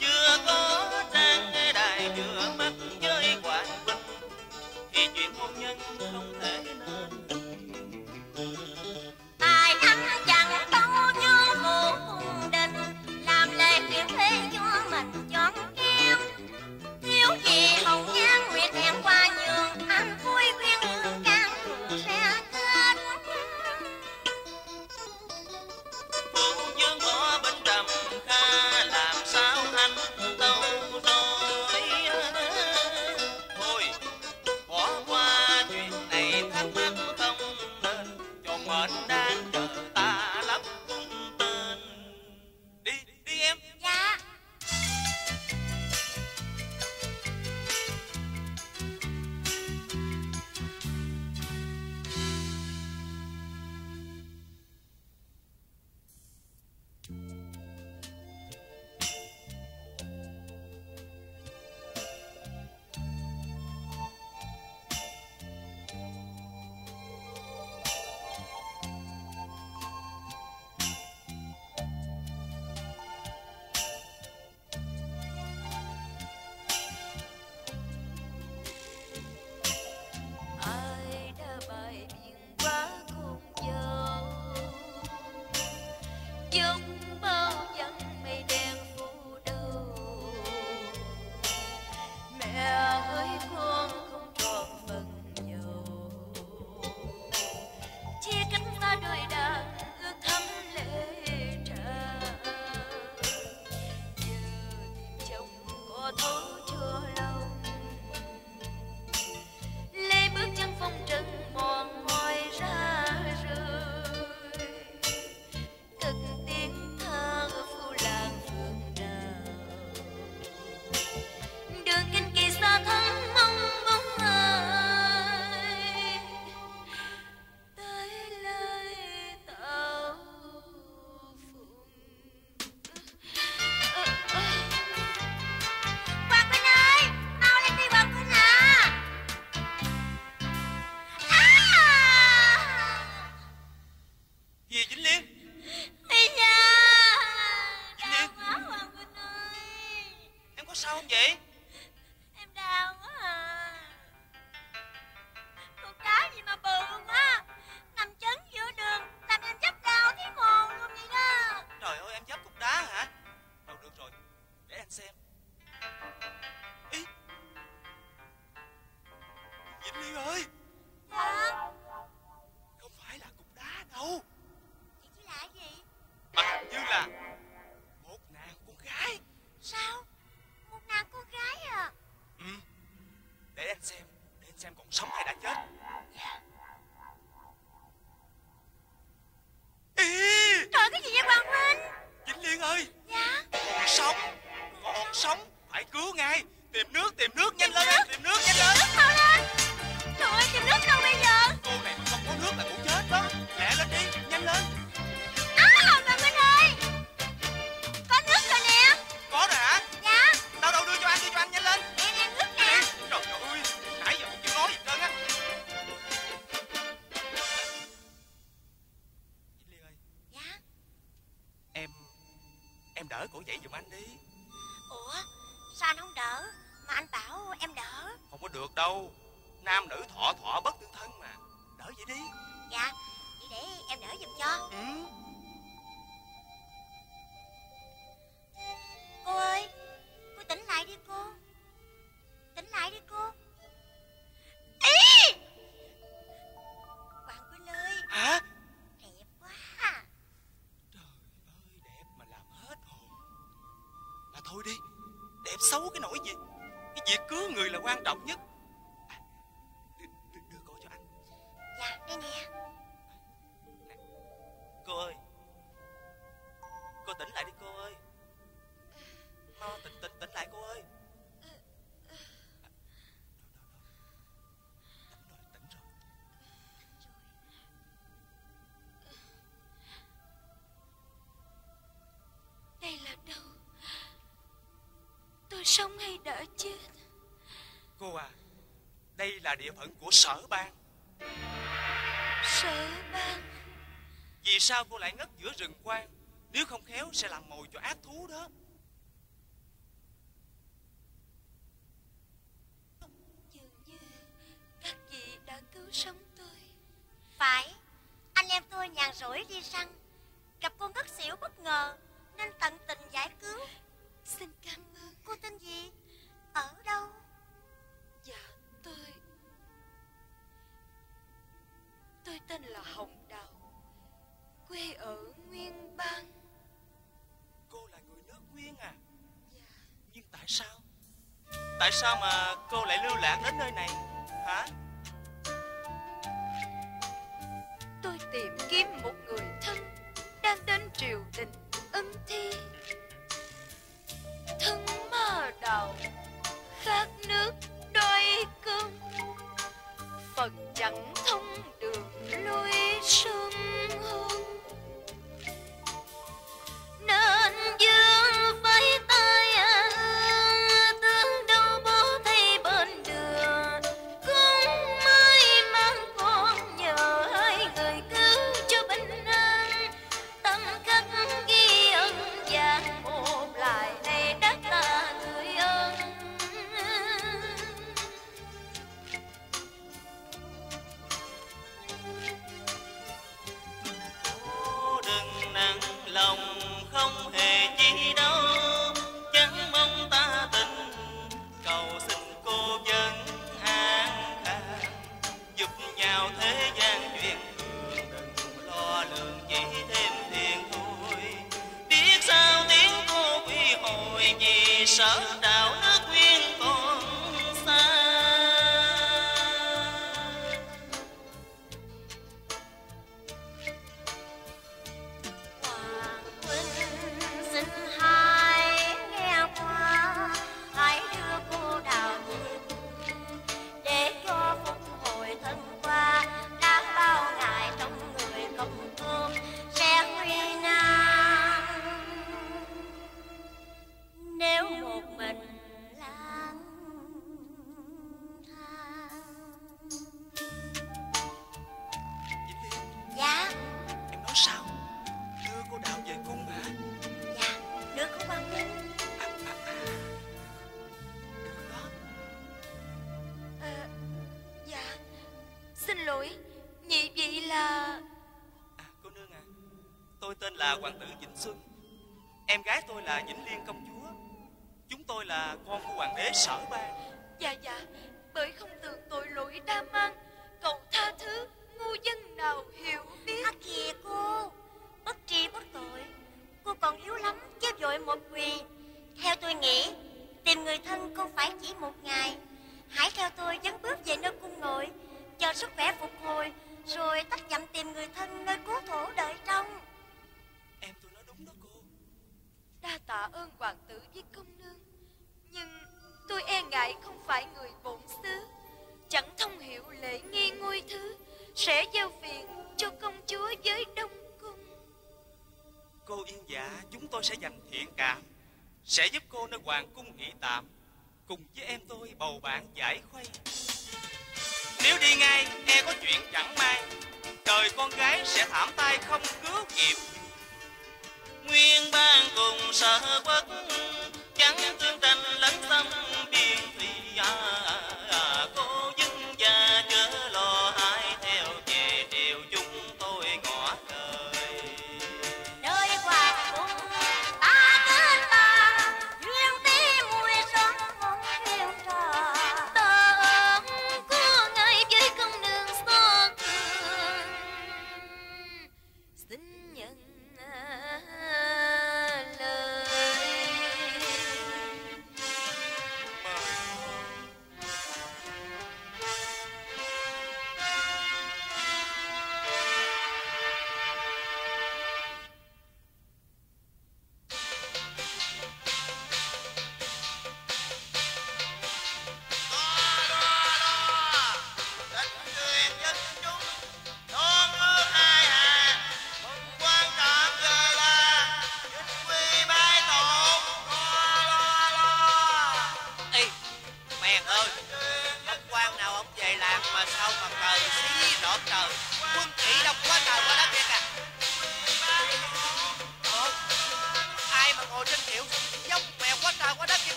Chưa có trang nghe đài vừa mắt với hoàng huynh, thì chuyện hôn nhân không thể nên. Tài năng chẳng bao nhiêu một cung đình, làm lệ chuyện thế do mình chọn kiếm. Thiếu gì hồng nhan nguyệt hẹn qua nhường, anh vui quyên hương càng thường sẽ kết. Phượng dương bỏ bên trầm kha, làm sao anh đâu rồi? Thôi bỏ qua chuyện này thắc mắc không nên, cho mệnh đang chờ ta lắm cung tên. Đi em. Dạ. Thôi đi, đẹp xấu cái nỗi gì, cái việc cứu người là quan trọng nhất. Đưa coi cho anh. Dạ, đây nè. Nè, cô ơi, cô tỉnh lại đi cô ơi. Nó tỉnh lại cô ơi. Đây là đâu? Tôi sống hay đã chết? Cô à, đây là địa phận của sở bang. Sở bang? Vì sao cô lại ngất giữa rừng quang? Nếu không khéo sẽ làm mồi cho ác thú đó. Dường như các vị đã cứu sống tôi. Phải, anh em tôi nhàn rỗi đi săn, gặp cô ngất xỉu bất ngờ nên tận tình giải cứu. Xin cảm ơn. Cô tên gì? Ở đâu? Dạ, tôi tên là Hồng Đào, quê ở Nguyên Bang. Cô là người nước Nguyên à? Dạ. Nhưng tại sao? Tại sao mà cô lại lưu lạc đến nơi này? Hả? Tôi tìm kiếm một người thân đang đến triều đình ân thi. Thân mơ đầu khát nước đôi cương, phần chẳng thông đường lui sương hương, nên dương với tay tướng đâu bố thay bên đường. Cũng mới mang con nhờ hai người cứu cho bình an, tâm khắc ghi ân vàng một lại này đắc ta người ơn. Đừng nặng lòng không hề chi đâu, chẳng mong ta tình cầu xin cô dân an khang, giúp nhau thế gian chuyện đừng lo lường chỉ thêm tiền thôi. Tiếc sao tiếng cô quy hồi vì sở đạo nước Nguyên còn xa. Hoàng tử Vĩnh Xuân, em gái tôi là Vĩnh Liên công chúa. Chúng tôi là con của hoàng đế Sở Bang. Dạ dạ, bởi không tưởng tội lỗi đa mang, cậu tha thứ ngu dân nào hiểu biết. À kìa cô, bất tri bất tội, cô còn yếu lắm chứ vội một quỳ. Theo tôi nghĩ, tìm người thân không phải chỉ một ngày. Hãy theo tôi dẫn bước về nơi cung nội, chờ sức khỏe phục hồi, rồi tách dặm tìm người thân nơi cố thổ đợi trong. Em tôi nói đúng đó cô. Đa tạ ơn hoàng tử với công nương, nhưng tôi e ngại không phải người bổn xứ, chẳng thông hiểu lễ nghi ngôi thứ, sẽ giao phiền cho công chúa với đông cung. Cô yên dạ, chúng tôi sẽ dành thiện cảm, sẽ giúp cô nơi hoàng cung nghỉ tạm, cùng với em tôi bầu bạn giải khuây. Nếu đi ngay e có chuyện chẳng may, đời con gái sẽ thảm tai không cứu kịp. Nguyên Bang cùng Sở Quốc chẳng tương tranh lấn xâm biên thủy. Cô dân già chớ lo hãy theo về điều chúng tôi ngõ đời. Nơi hoàng cung ta tên ta duyên tí mùi sống không theo trò. Ta ơn của ngài với công nương xót thương, xin nhận lời.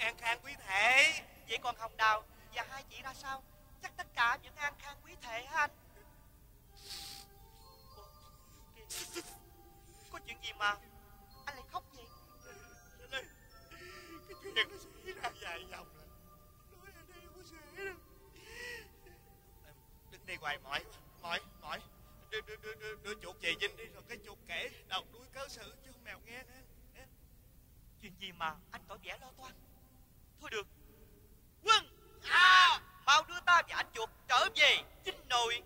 an khang quý thể. Vậy còn Hồng Đào và hai chị ra sao? Chắc tất cả những an khang quý thể hả anh? Có chuyện gì mà anh lại khóc vậy? Cái chuyện nó xảy ra vài vòng rồi. Nói anh đi có xảy đâu. Đứng đi hoài mỏi. Đưa chuột về Vinh đi rồi cái chuột kể đầu đuôi cớ xử cho mèo nghe ha. Chuyện gì mà anh tỏ vẻ lo toan? Thôi được. Quân à, mau đưa ta và anh chuột trở về Vinh Nội.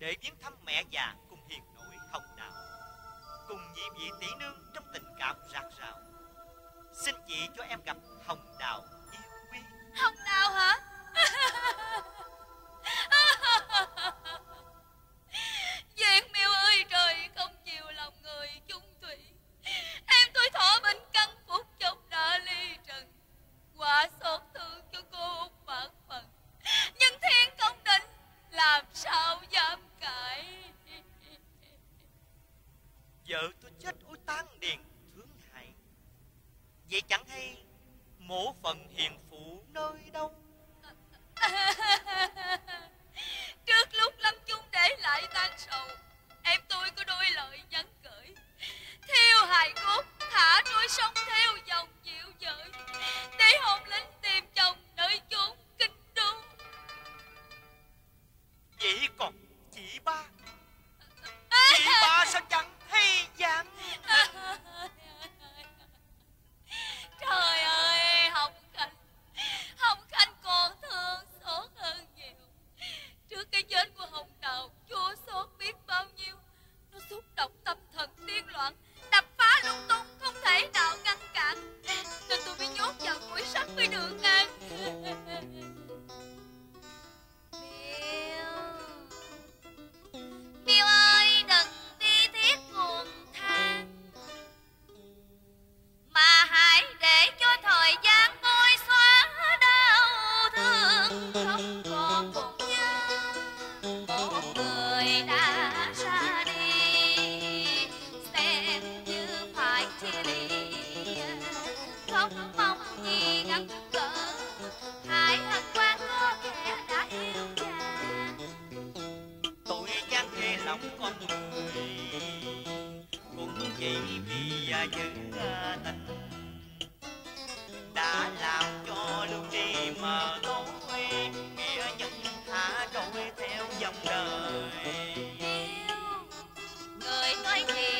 để viếng thăm mẹ già cùng hiền nội Hồng Đạo, cùng nhị vị tỷ nương trong tình cảm rạc rào. Xin chị cho em gặp Hồng Đào yêu quý. Hồng Đào hả? Diệt Miêu ơi, trời không chịu lòng người chung thủy. Em tuổi thọ bệnh căn phục chồng đã ly trần, quả xót thương cho cô mãn phận. Nhưng thiên công định, làm sao dám cãi. Vợ tôi chết ối tán điền thương hại, vậy chẳng hay mổ phận hiền phụ nơi đâu. Trước lúc lâm chung để lại tan sầu, em tôi có đôi lời nhắn gửi: thiêu hài cốt thả trôi sông theo dòng dịu dợi, để hồn linh tìm chồng nơi chốn kinh đô. Vậy còn chị ba, chị ba sao chẳng hay dám. Trời ơi Hồng Khanh, Hồng Khanh còn thương xót hơn nhiều. Trước cái chết của Hồng Đào, chua xót biết bao nhiêu. Nó xúc động tâm thần điên loạn, đập phá lung tung không thể nào ngăn cản, nên tôi bị nhốt vào củi sắt mới được ăn. Miêu, Miêu ơi đừng đi thiết buồn than, mà hãy để cho thời gian bôi xóa đau thương. Không còn một nhớ một người đã ra đi, xem như phải chia ly. Không mong gì gặp gỡ, hãy hân hoan có kẻ đã yêu chàng. Tội gian ghê lòng con người, cũng vậy vì những tình đã làm cho lưu tri mờ tối, nghĩa nhân thả trôi theo dòng đời. Người nói gì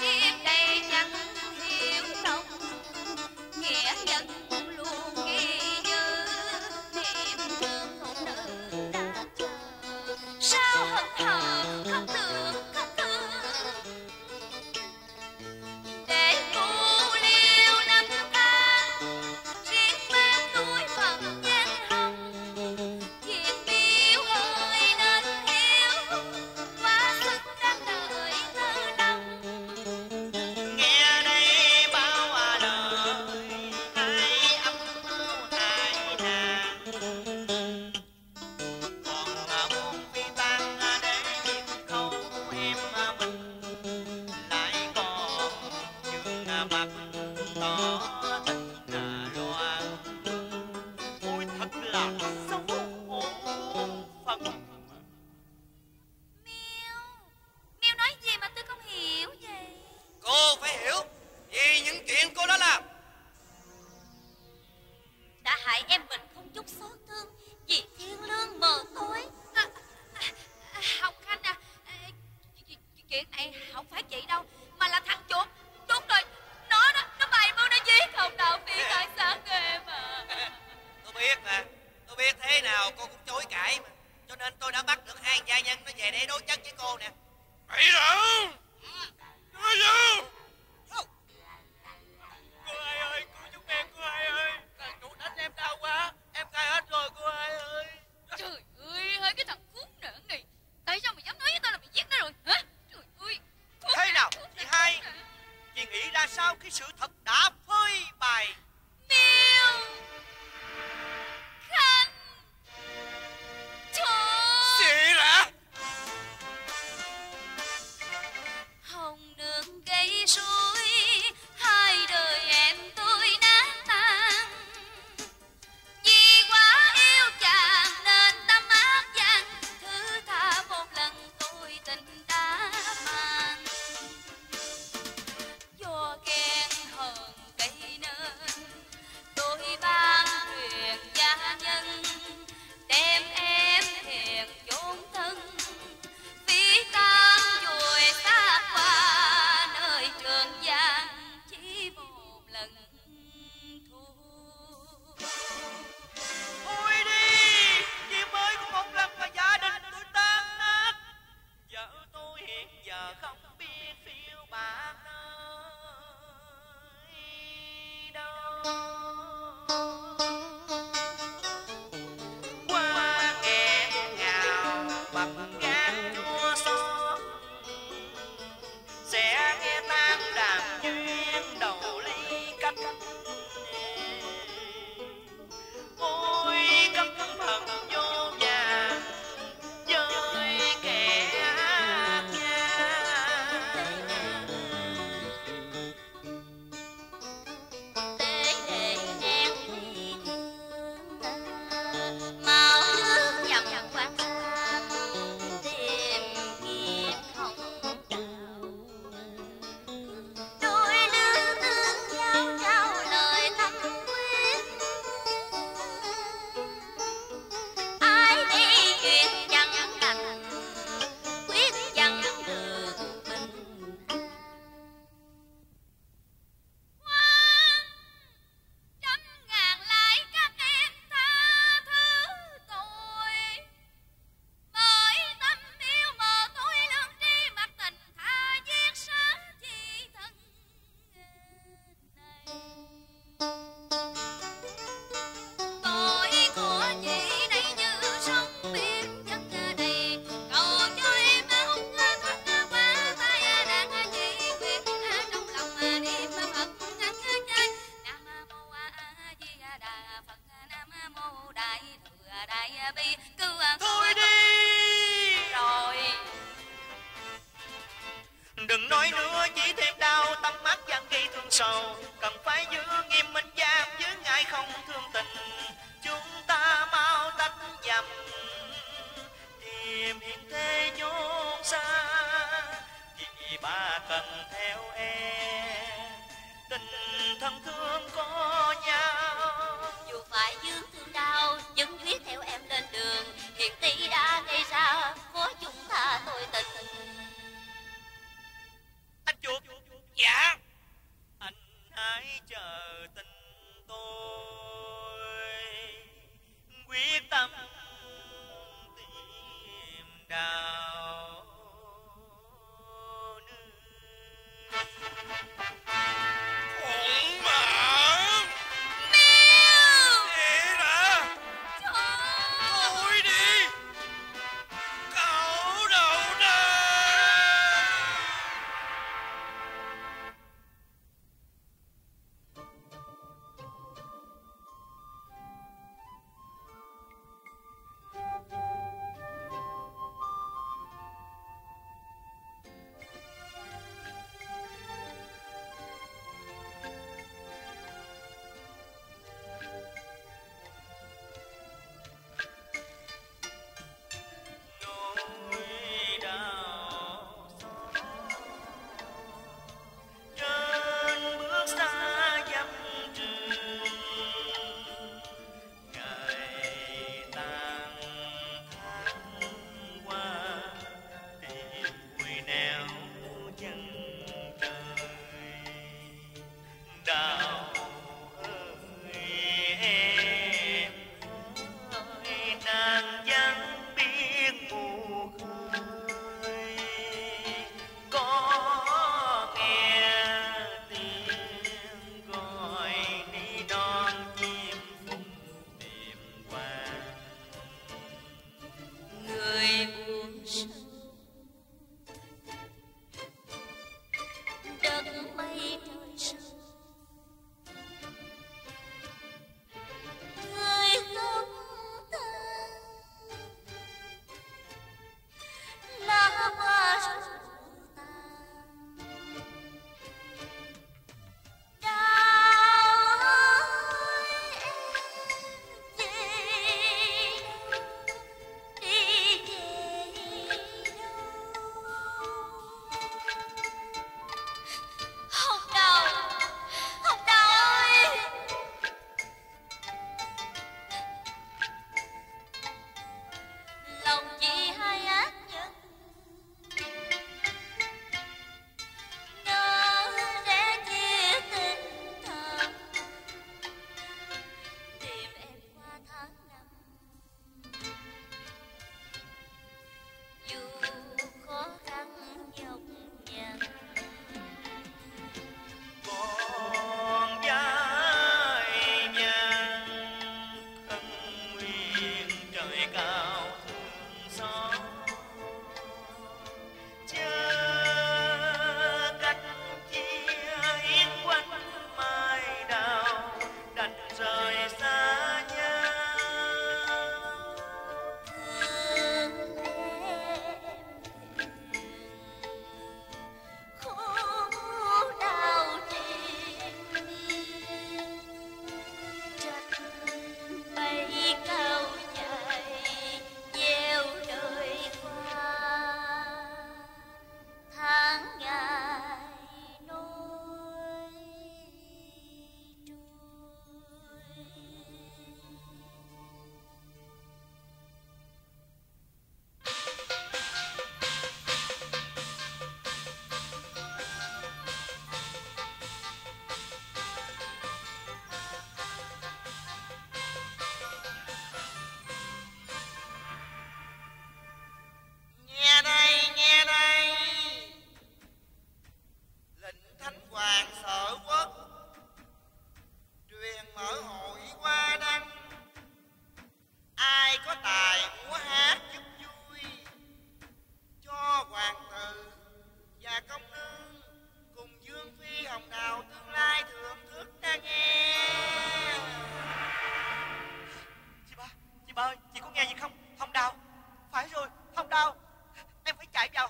thiếp đây chẳng hiểu đâu, nghĩa nhân cũng luôn ghi nhớ niềm thương phụ nữ đã chờ. Sao hận hờ không được không thương, để cô liêu năm tháng riêng mang túi phận danh hồng. Diệt Miêu ơi nên hiểu, quá sức đang đợi thơ đồng. Nghe đây bao đời ai ấm ai nàng, còn muốn phi tan để biết khâu em mình lại còn những mặt tỏ tình loạn. Ôi thật là xấu hổ phần. Miêu, Miêu nói gì mà tôi không hiểu vậy? Cô phải hiểu vì những chuyện cô đã làm. Đã hại em mình không chút xót thương, vì thiên lương mờ tối. Hồng Khanh à, chuyện này không phải chị đâu, mà là thằng chuột. Đúng rồi, nó bày mưu nó giết Hồng Đạo phi tài sản của em à. Tôi biết mà, tôi biết thế nào cô cũng chối cãi mà, cho nên tôi đã bắt được hai gia nhân nó về để đối chất với cô nè. Mày đâu? Nói vô! Cô hai ơi, cứu chúng em, cô hai ơi! Thằng chuột đánh em đau quá, em khai hết rồi cô hai ơi! Trời ơi, cái thằng khốn nạn này, tại sao mày dám nói với tao là mày giết nó rồi hả? Trời ơi! Thế nào chị hai? Chị nghĩ ra sao khi sự thật đã phơi bày? Miêu Khanh Chuột gì đã? Hồng đường gây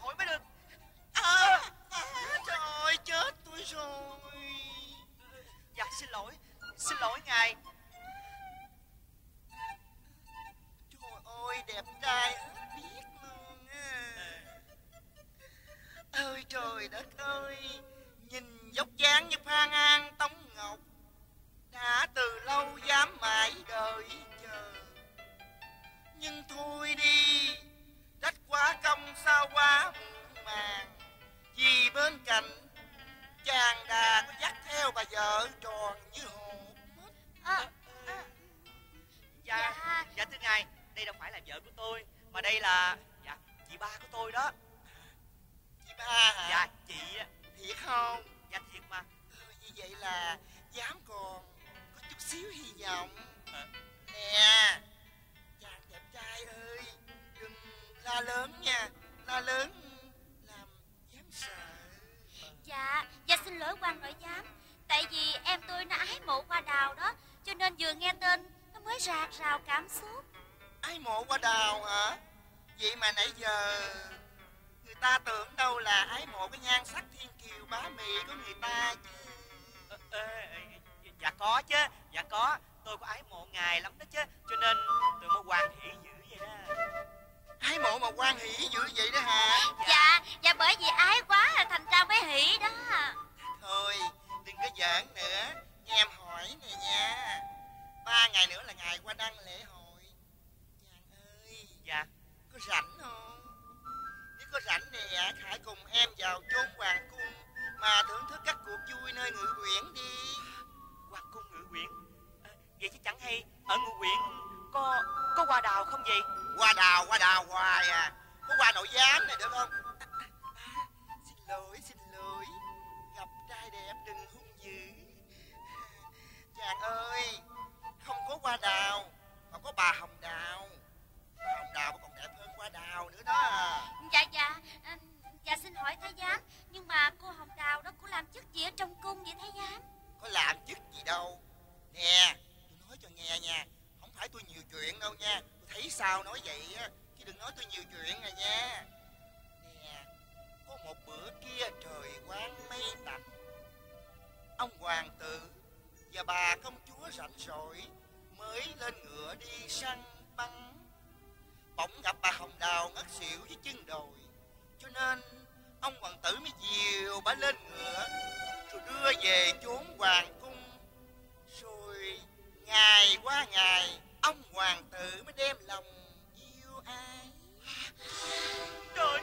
hỏi mới được. Trời ơi, chết tôi rồi. Dạ xin lỗi, ngài. Trời ơi, đẹp trai hết biết luôn á. Ôi trời đất ơi, nhìn dốc dáng như Phan An, Tống Ngọc đã từ lâu dám mãi đợi chờ. Nhưng thôi đi, trách quá công sao quá muộn màng, vì bên cạnh chàng đã có dắt theo bà vợ tròn như hột. Dạ thưa ngài, đây đâu phải là vợ của tôi, mà đây là chị ba của tôi đó. Chị ba hả? Dạ chị. Thiệt không? Dạ thiệt mà. Như vậy là dám còn có chút xíu hy vọng. Nè chàng đẹp trai ơi, đừng la lớn nha, la lớn làm dám sợ. Dạ xin lỗi quan nội giám, tại vì em tôi nó ái mộ Hoa Đào đó, cho nên vừa nghe tên nó mới rạc rào cảm xúc. Ái mộ Hoa Đào hả? Vậy mà nãy giờ người ta tưởng đâu là ái mộ cái nhan sắc thiên kiều bá mị của người ta chứ. Dạ có chứ, dạ có. Tôi có ái mộ ngài lắm đó chứ, cho nên tôi mới hoan hỷ dữ vậy đó. Ái mộ mà hoan hỷ dữ vậy đó hả? Dạ bởi vì ái quá là thành ra mới hỷ đó. Thôi đừng có giỡn nữa. Nghe em hỏi nè nha, 3 ngày nữa là ngày qua đăng lễ hội. Chàng ơi, dạ có rảnh không? Nếu có rảnh thì hãy cùng em vào chốn hoàng cung mà thưởng thức các cuộc vui nơi ngự quyển đi. Hoàng cung ngự quyển? Vậy chứ chẳng hay ở ngự quyển có Hoa Đào không vậy? Hoa đào hoài à. Có Hoa Nội Giám này được không? Xin lỗi, gặp trai đẹp đừng hung dữ. Chàng ơi, không có Hoa Đào mà có bà Hồng Đào. Bà Hồng Đào còn đẹp hơn Hoa Đào nữa đó. Dạ xin hỏi thái giám, nhưng mà cô Hồng Đào đó có làm chức gì ở trong cung vậy thái giám? Có làm chức gì đâu. Nè, tôi nói cho nghe nha, không phải tôi nhiều chuyện đâu nha. Tôi thấy sao nói vậy á, chứ đừng nói tôi nhiều chuyện rồi nha. Nè, có một bữa kia trời quang mây tạnh, ông hoàng tử và bà công chúa rảnh rỗi mới lên ngựa đi săn bắn. Bỗng gặp bà Hồng Đào ngất xỉu với chân đồi, cho nên ông hoàng tử mới dìu bà lên ngựa rồi đưa về chốn hoàng cung. Rồi ngày qua ngày ông hoàng tử mới đem lòng yêu ai. Trời,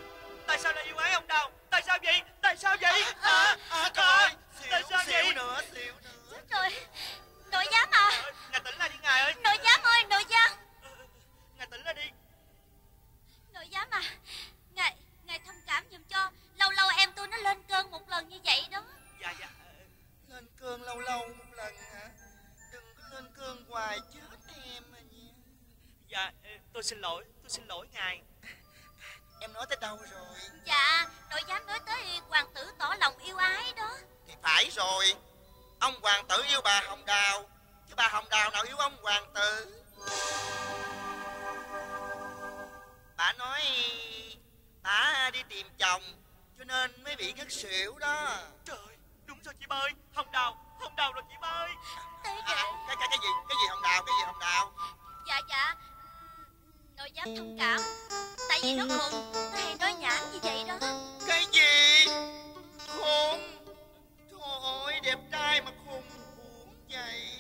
tại sao lại yêu ái ông Đào? Tại sao vậy? Xỉu nữa. Trời, nội giám à. Ngài tỉnh lại đi ngài ơi. Nội giám ơi, nội giám. Ngài tỉnh lại đi. Nội giám à, ngài thông cảm giùm cho, lâu lâu em tôi nó lên cơn một lần như vậy đó. Dạ. Lên cơn lâu một lần hả? Đừng có lên cơn hoài chết em mà nha. Dạ, tôi xin lỗi ngài. Em nói tới đâu rồi? Dạ, nội giám nói tới hoàng tử tỏ lòng yêu ái đó. Thì phải rồi, ông hoàng tử yêu bà Hồng Đào, chứ bà Hồng Đào nào yêu ông hoàng tử. Bà nói bà đi tìm chồng cho nên mới bị ngất xỉu đó. Trời, đúng rồi chị ba ơi, Hồng Đào rồi chị ba ơi. Cái gì Hồng Đào? Dạ, nội giám thông cảm, tại vì nó khùng, nó hay nói nhảm như vậy đó. Cái gì khùng? Trời ơi, đẹp trai mà khùng uổng vậy.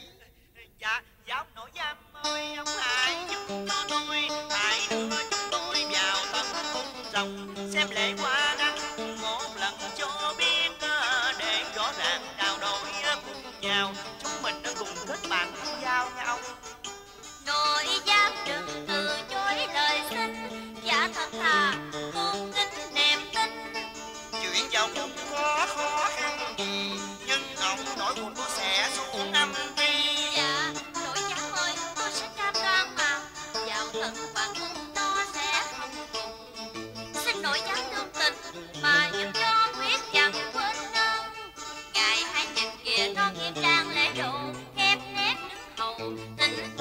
Dạ ông nội giám ơi, ông hãy giúp cho tôi, hãy đưa chúng tôi vào tận cung rồng xem lễ hoa đăng một lần cho biết, để rõ ràng đào đổi cùng nhau, chúng mình đã cùng kết bạn giao nhau. Nội giám đừng từ chối lời xin, dạ thật thà cung kính niềm tin. Chuyện vào cung có khó khăn gì, nhưng ông nội của tôi sẽ xuống âm ti. Dạ nội giám ơi, tôi sẽ cam đoan mà, vào tận hoàng cung nó sẽ không cùng. Xin nội giám thương tình mà giúp cho quyết chẳng quên nâng. Ngài hãy nhìn kìa, nó nghiêm trang lễ độ, khép nét đứng hầu tình.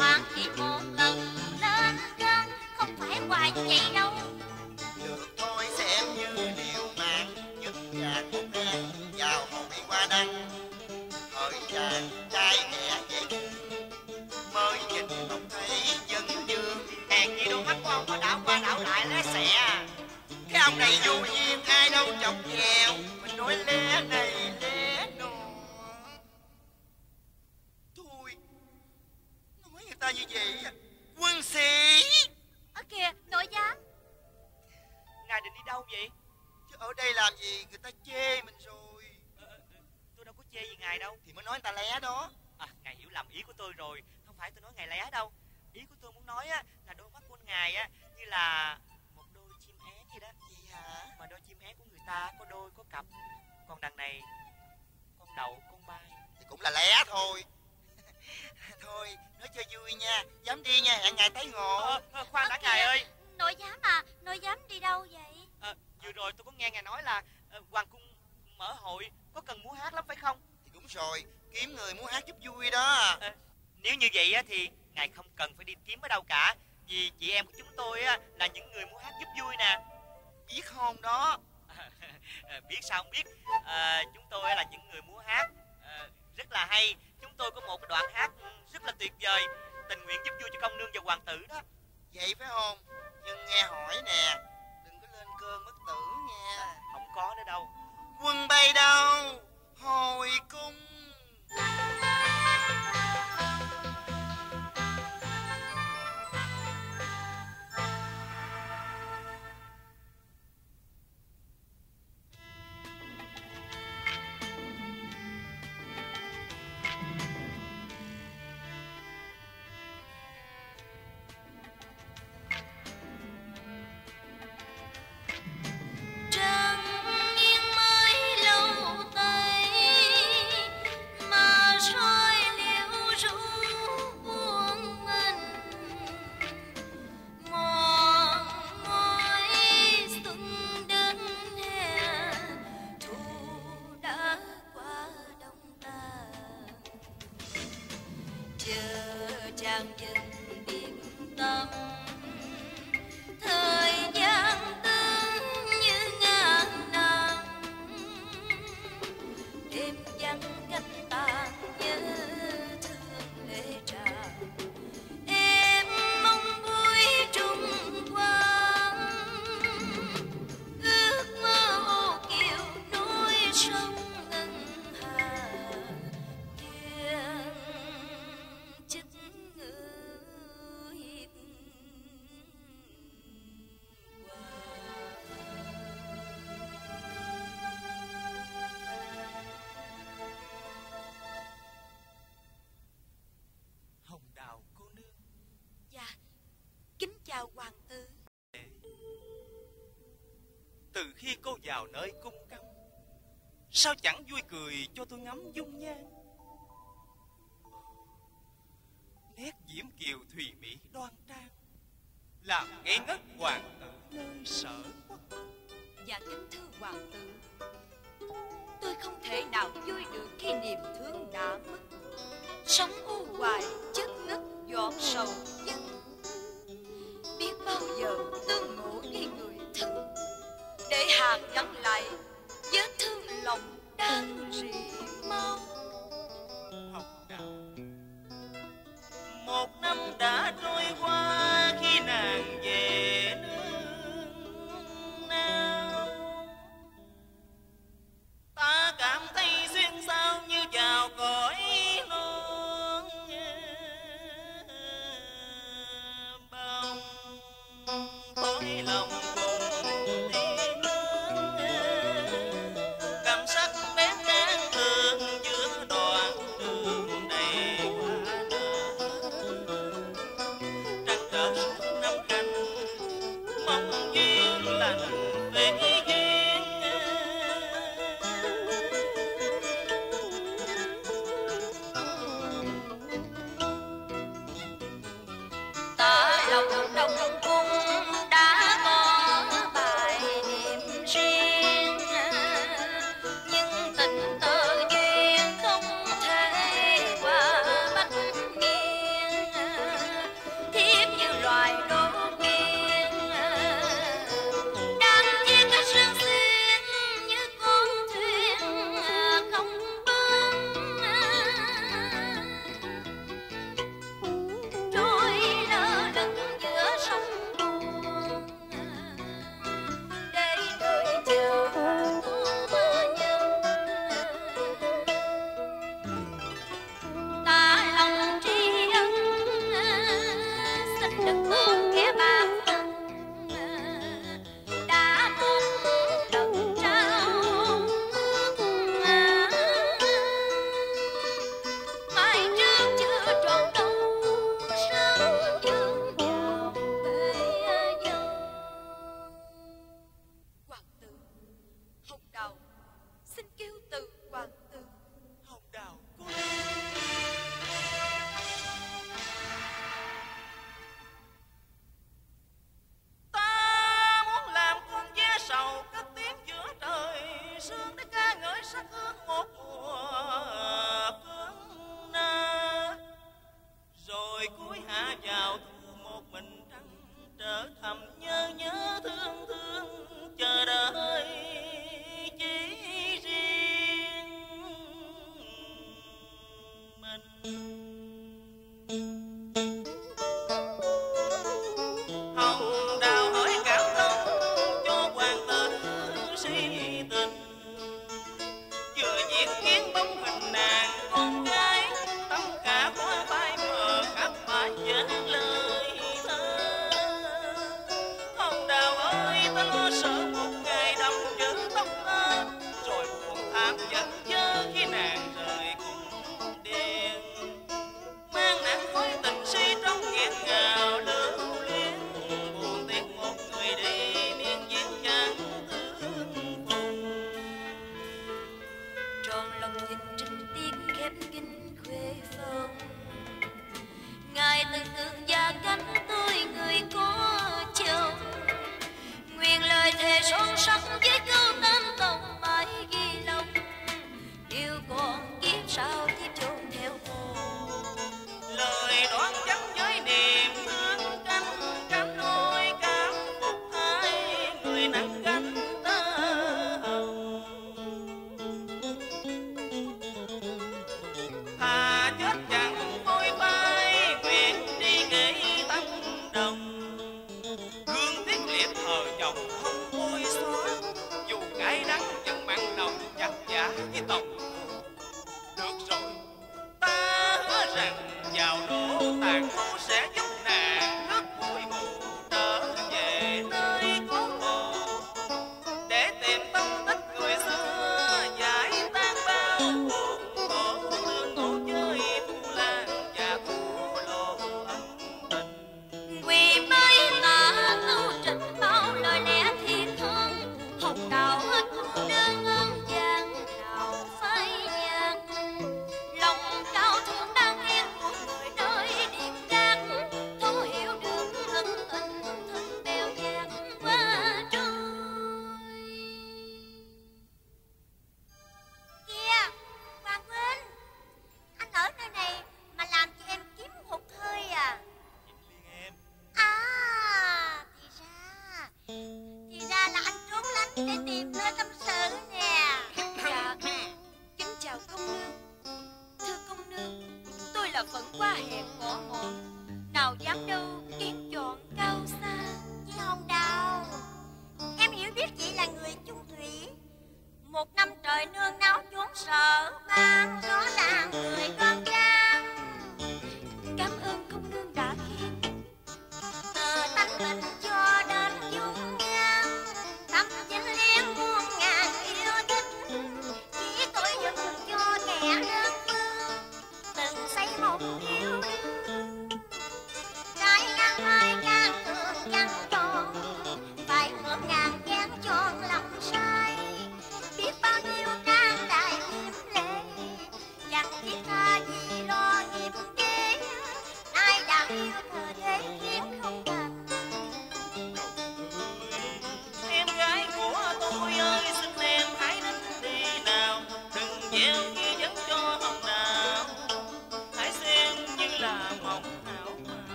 Cuộc này vô duyên ai đâu chọc ghẹo, mình nói lẽ này lẽ nọ. Thôi, nói người ta như vậy à, quân sĩ. Ở kìa, nội giám. Ngài định đi đâu vậy? Chứ ở đây làm gì người ta chê mình rồi. Tôi đâu có chê gì ngài đâu. Thì mới nói người ta lé đó. À, ngài hiểu lầm ý của tôi rồi. Không phải tôi nói ngài lé đâu. Ý của tôi muốn nói á, là đôi mắt của ngài á, như là một đôi chim én gì đó. Gì hả? Mà đôi chim én của người ta có đôi có cặp. Còn đằng này con đậu con bay. Thì cũng là lé thôi. Thôi nói cho vui nha. Dám đi nha, hẹn ngài tái ngộ. Khoan đã ngài ơi. Nội giám à, nội giám đi đâu vậy? Vừa rồi tôi có nghe ngài nói là hoàng cung mở hội, có cần múa hát lắm phải không? Thì đúng rồi, kiếm người múa hát giúp vui đó. Nếu như vậy á, thì ngài không cần phải đi kiếm ở đâu cả. Vì chị em của chúng tôi á, là những người múa hát giúp vui nè. Biết không đó? Biết sao không biết. Chúng tôi là những người múa hát rất là hay. Chúng tôi có một đoạn hát rất là tuyệt vời, tình nguyện giúp vui cho công nương và hoàng tử đó. Vậy phải không? Nhưng nghe hỏi nè, đừng có lên cơn bất tử nha. Không có nữa đâu. Quân bay đâu? Hồi cung. Vào nơi cung cấm, sao chẳng vui cười cho tôi ngắm dung nhan. Nét diễm kiều thùy mỹ đoan trang, làm ngây ngất hoàng tử nơi sở quốc. Dạ kính thưa hoàng tử, tôi không thể nào vui được khi niềm thương đã mất. Sống u hoài, chất ngất, dọn sầu dân. Biết bao giờ tương ngộ khi người thân, để hàng gắn lại vết thương lòng đang rỉ máu. Học đạo một năm đã trôi qua khi nàng về nương nào. Ta cảm thấy xuyên sao như vào cõi non bông tối lòng.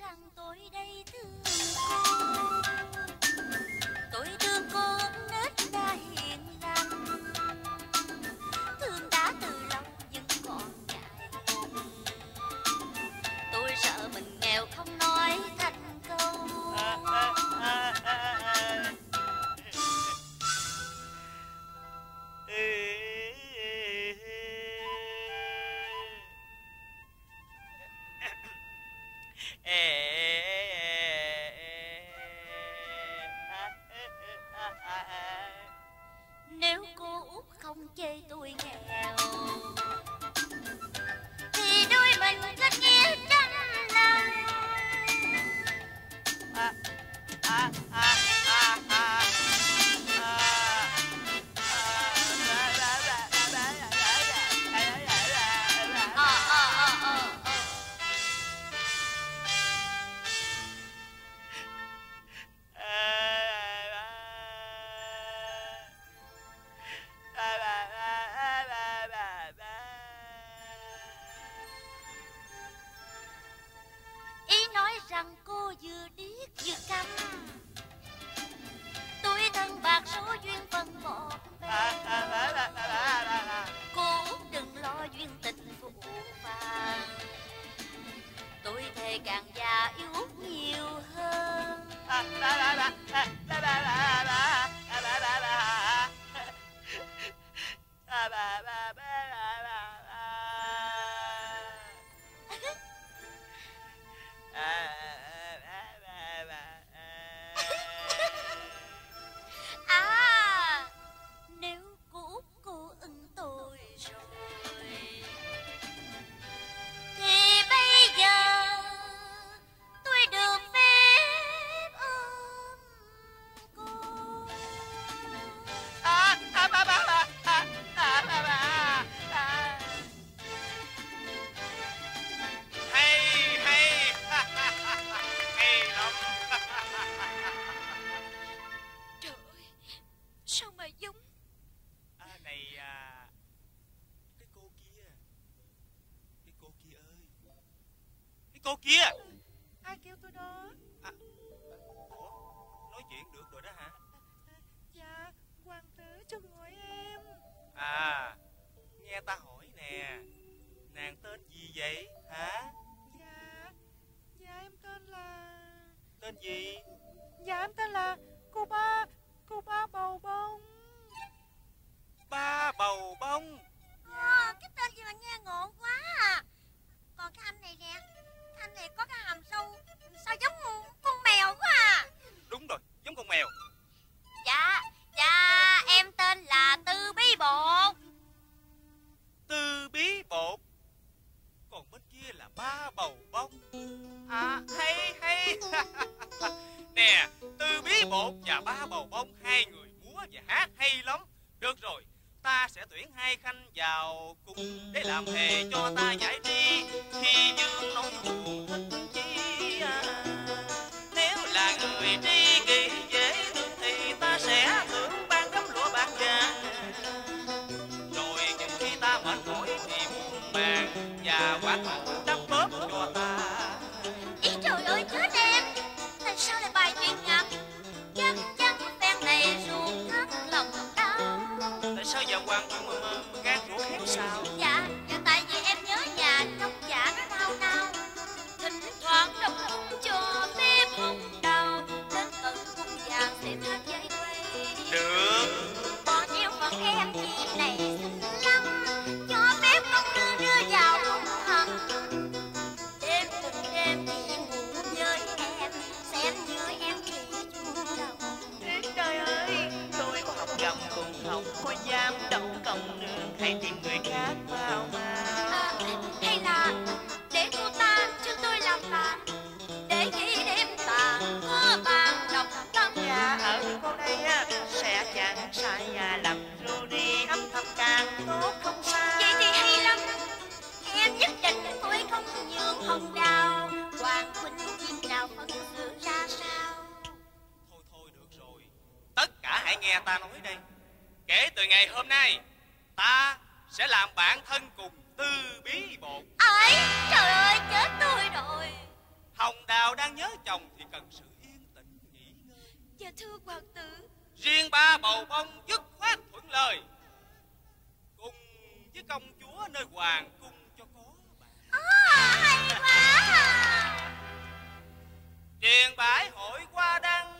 rằng tôi đây thương cô, tôi thương cô nết đã hiền lành, thương đã từ lâu nhưng còn ngại ngùng. Tôi sợ mình nghèo không nói thành câu. Nếu cô Út không chê tôi nghèo thì đôi mình kết nghĩa trăm lần. Rằng cô vừa điếc vừa câm, tuổi thân bạc số duyên phần một bên. Cô Út đừng lo duyên tình phụ vàng, tôi thề càng già yêu Út nhiều hơn. Cô kia, ai kêu tôi đó? Ủa, nói chuyện được rồi đó hả? Dạ, hoàng tử cho gọi em. À, nghe ta hỏi nè, nàng tên gì vậy hả? Dạ, em tên là... Tên gì? Dạ, em tên là cô ba Bầu Bông. Ba Bầu Bông? Wow, cái tên gì mà nghe ngộn quá à. Còn cái anh này nè, anh này có cái hàm sâu sao giống con mèo quá à. Đúng rồi, giống con mèo. Dạ, em tên là Tư Bí Bột. Tư Bí Bột, còn bên kia là Ba Bầu Bông. À, hay Nè, Tư Bí Bột và Ba Bầu Bông, hai người múa và hát hay lắm. Được rồi, ta sẽ tuyển hai khanh vào cùng để làm hề cho ta giải đi khi những nỗi buồn thích chi. Nếu là người tri kỷ dễ thương thì ta sẽ thưởng ban cắm lụa bạc vàng, rồi những khi ta mệt mỏi thì buông màng và quả thật đắp bóp cho ta. Ý trời ơi, chết em, tại sao lại bài chuyện ngập chắc phen này ruột thắt lòng đau. Tại sao giờ hoàng tử mà gan ruột hết sao? Dạ, tại vì em nhớ nhà trong dạ nó nao nao, thỉnh thoảng đọc cho phép hùng đau đến tận cung vàng để thắt dây quay. Được, bỏ nhiêu phần em thì này xinh lắm, cho phép công đưa vào cung thần. Đêm từng đêm thì ngủ với em, xem như em thì chung lòng. Trời ơi, tôi có học dòng cũng không có dám động công nương, hay tìm người khác vào mà. Hay là để cô ta cho tôi làm bạn, để khi đêm tàn có bàn đọc tâm. Dạ, ở cô đây á, sẽ chẳng sai nhà làm ru đi ấm thầm càng tốt không xa. Vậy thì hay lắm, em nhất định tôi không nhường hồng đào. Hoàng huynh chim nào phân xử ra sao? Thôi được rồi, tất cả hãy nghe ta nói đây. Kể từ ngày hôm nay, ta sẽ làm bạn thân cùng Tư Bí Bột. Trời ơi, chết tôi rồi. Hồng Đào đang nhớ chồng thì cần sự yên tĩnh nghỉ ngơi. Dạ thưa hoàng tử. Riêng ba bầu bông dứt khoát thuận lời, cùng với công chúa nơi hoàng cung cho có bạn. Hay quá. Triền bãi hội qua đăng.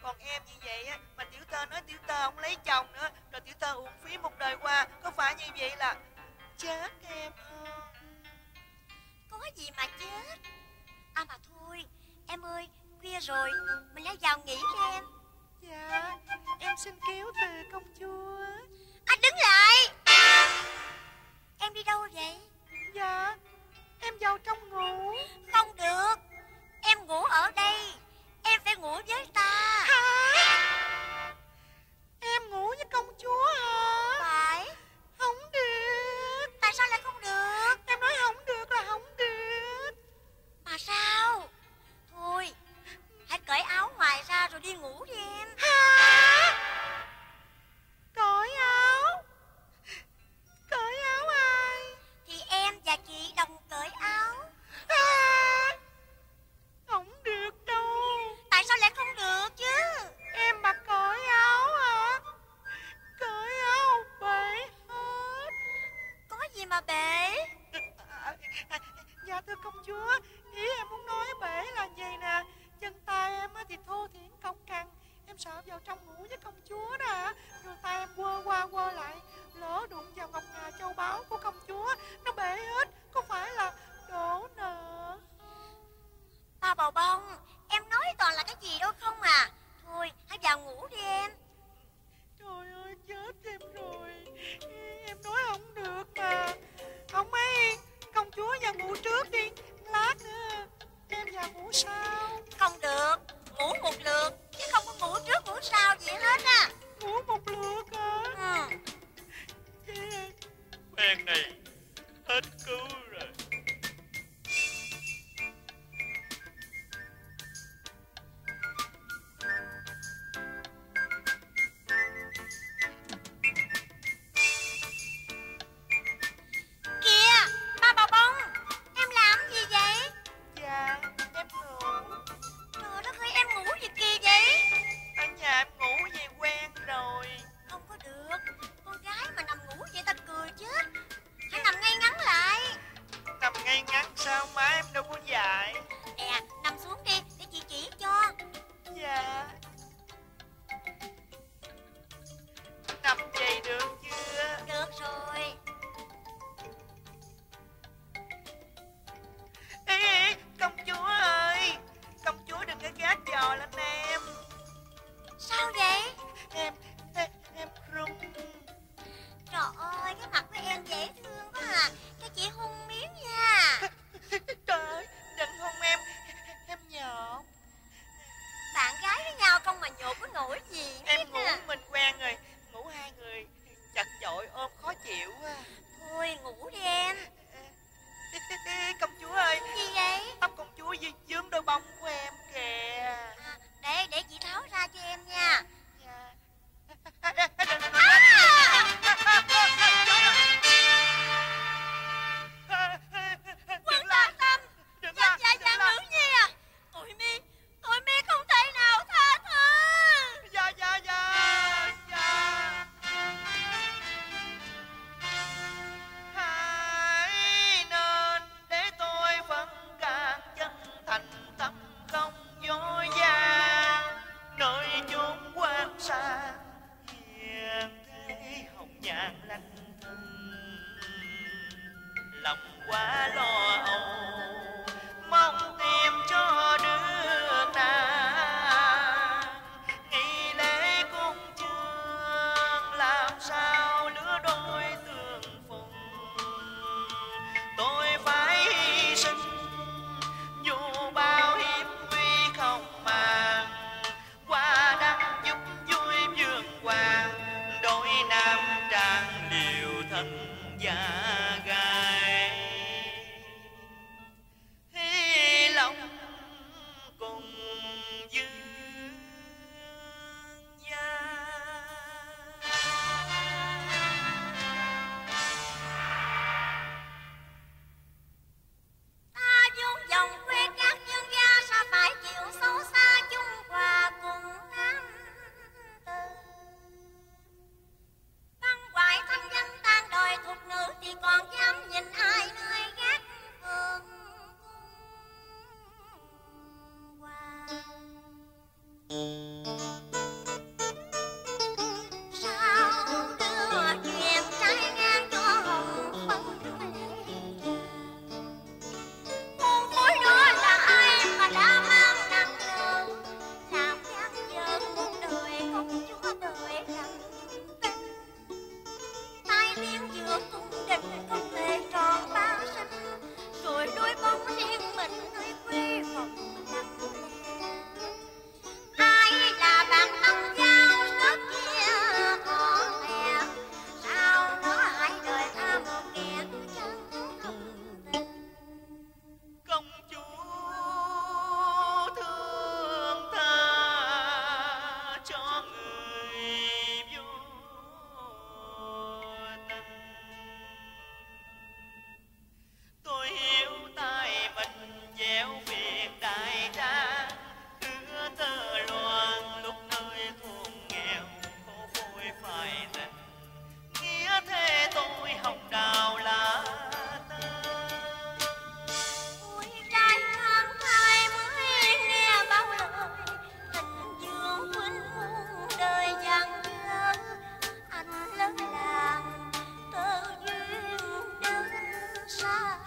Không được. nữa. Ý em muốn nói bể là gì nè, chân tay em thì thô thiển cọc cằn, em sợ vào trong ngủ với công chúa đó. Rồi tay em quơ qua quơ lại, lỡ đụng vào ngọc ngà châu báu của công chúa, nó bể hết. Có phải là đổ nợ? Ba Bầu Bông, em nói toàn là cái gì đâu không à. Thôi hãy vào ngủ đi em. Trời ơi chết em rồi, em nói không được mà. Ông ấy, công chúa vào ngủ trước đi, lát nữa em vào ngủ sau. Không được, ngủ một lượt chứ không có ngủ trước ngủ sau gì hết á. Ngủ một lượt hả? Ừ. Bèn này hết cứu rồi. Hãy subscribe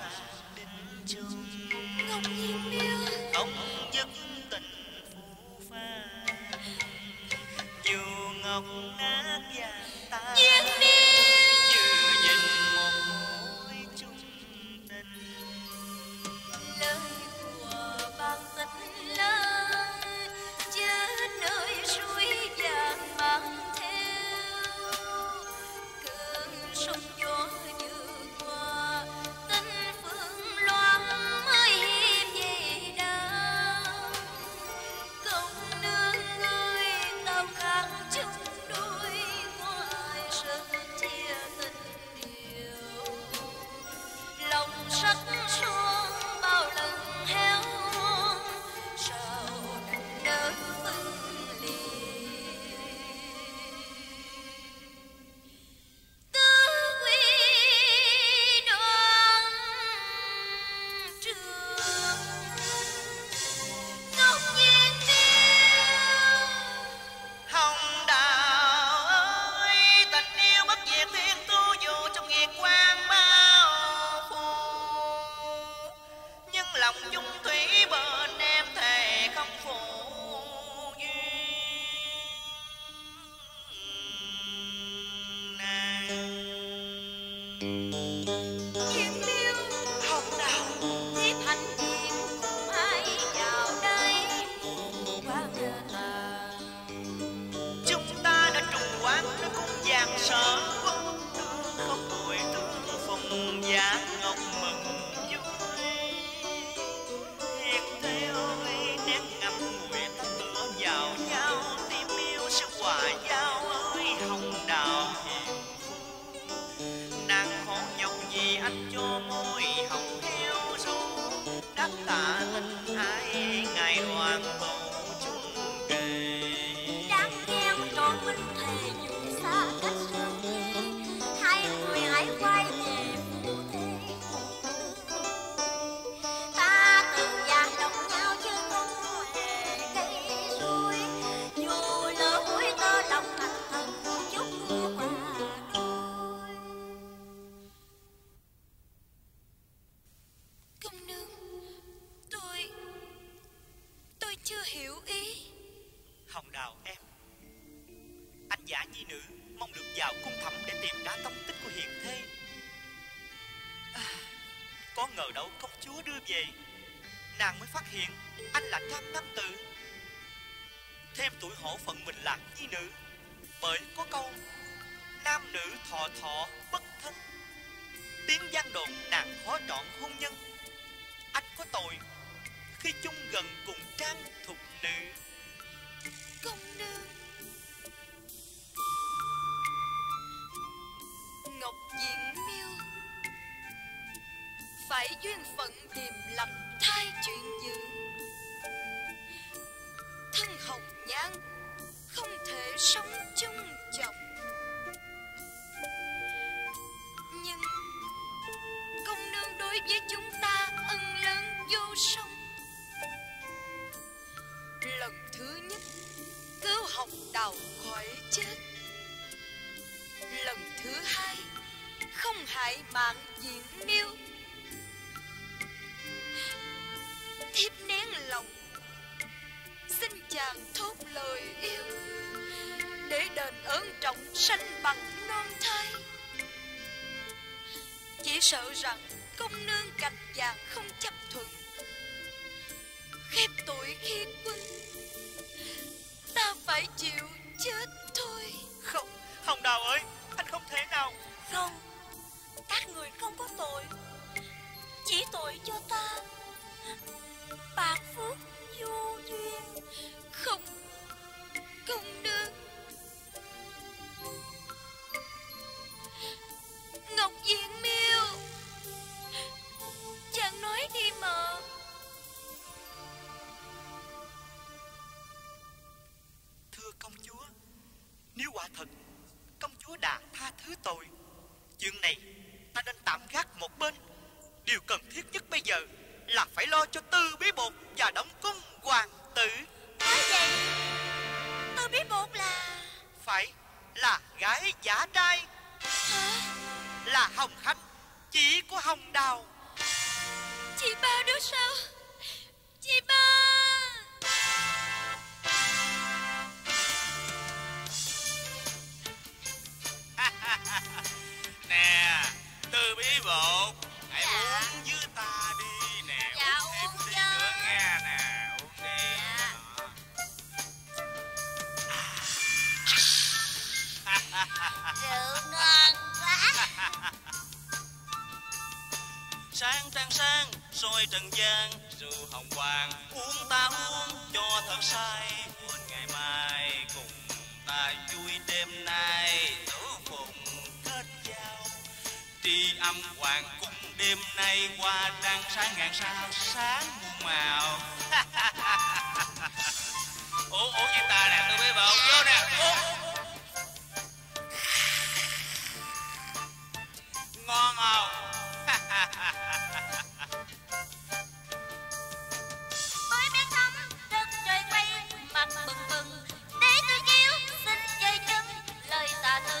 xa đình trường ngọc nhiên miêu ông dân tình phù pha dù ngọc nát vàng ta chưa nhìn một mối chung tình lời của ban tình lớn chết nơi suối vàng mang theo cơn sông gió vừa qua tình phương loan mới về đau công nương ơi tao khát chung đôi ngoài sân chia tình điều lòng sắc son bao lần héo hon sao đau từng ly là Hồng Khanh, chị của Hồng Đào. Chị Ba đâu sao? Chị Ba! Nè, Tư Bí Bột, hãy uống với ta đi nè. Dạ, uống thêm tí nữa nghe nè. Uống đi. Rượu ngon quá. Sáng trăng sáng, soi trần gian, rượu hồng hoàng, uống ta uống cho thật say. Buồn ngày mai cùng ta vui đêm nay, tử phụng kết giao. Tri âm hoàng cung đêm nay qua đang sáng ngàn sao sáng muôn màu. Uống với ta nè, tôi biết bầu vô nè. Ngon không? Mới biết thấm đất trời quay mặt bừng bừng, để tôi chiếu xin chơi chân lời tạ thư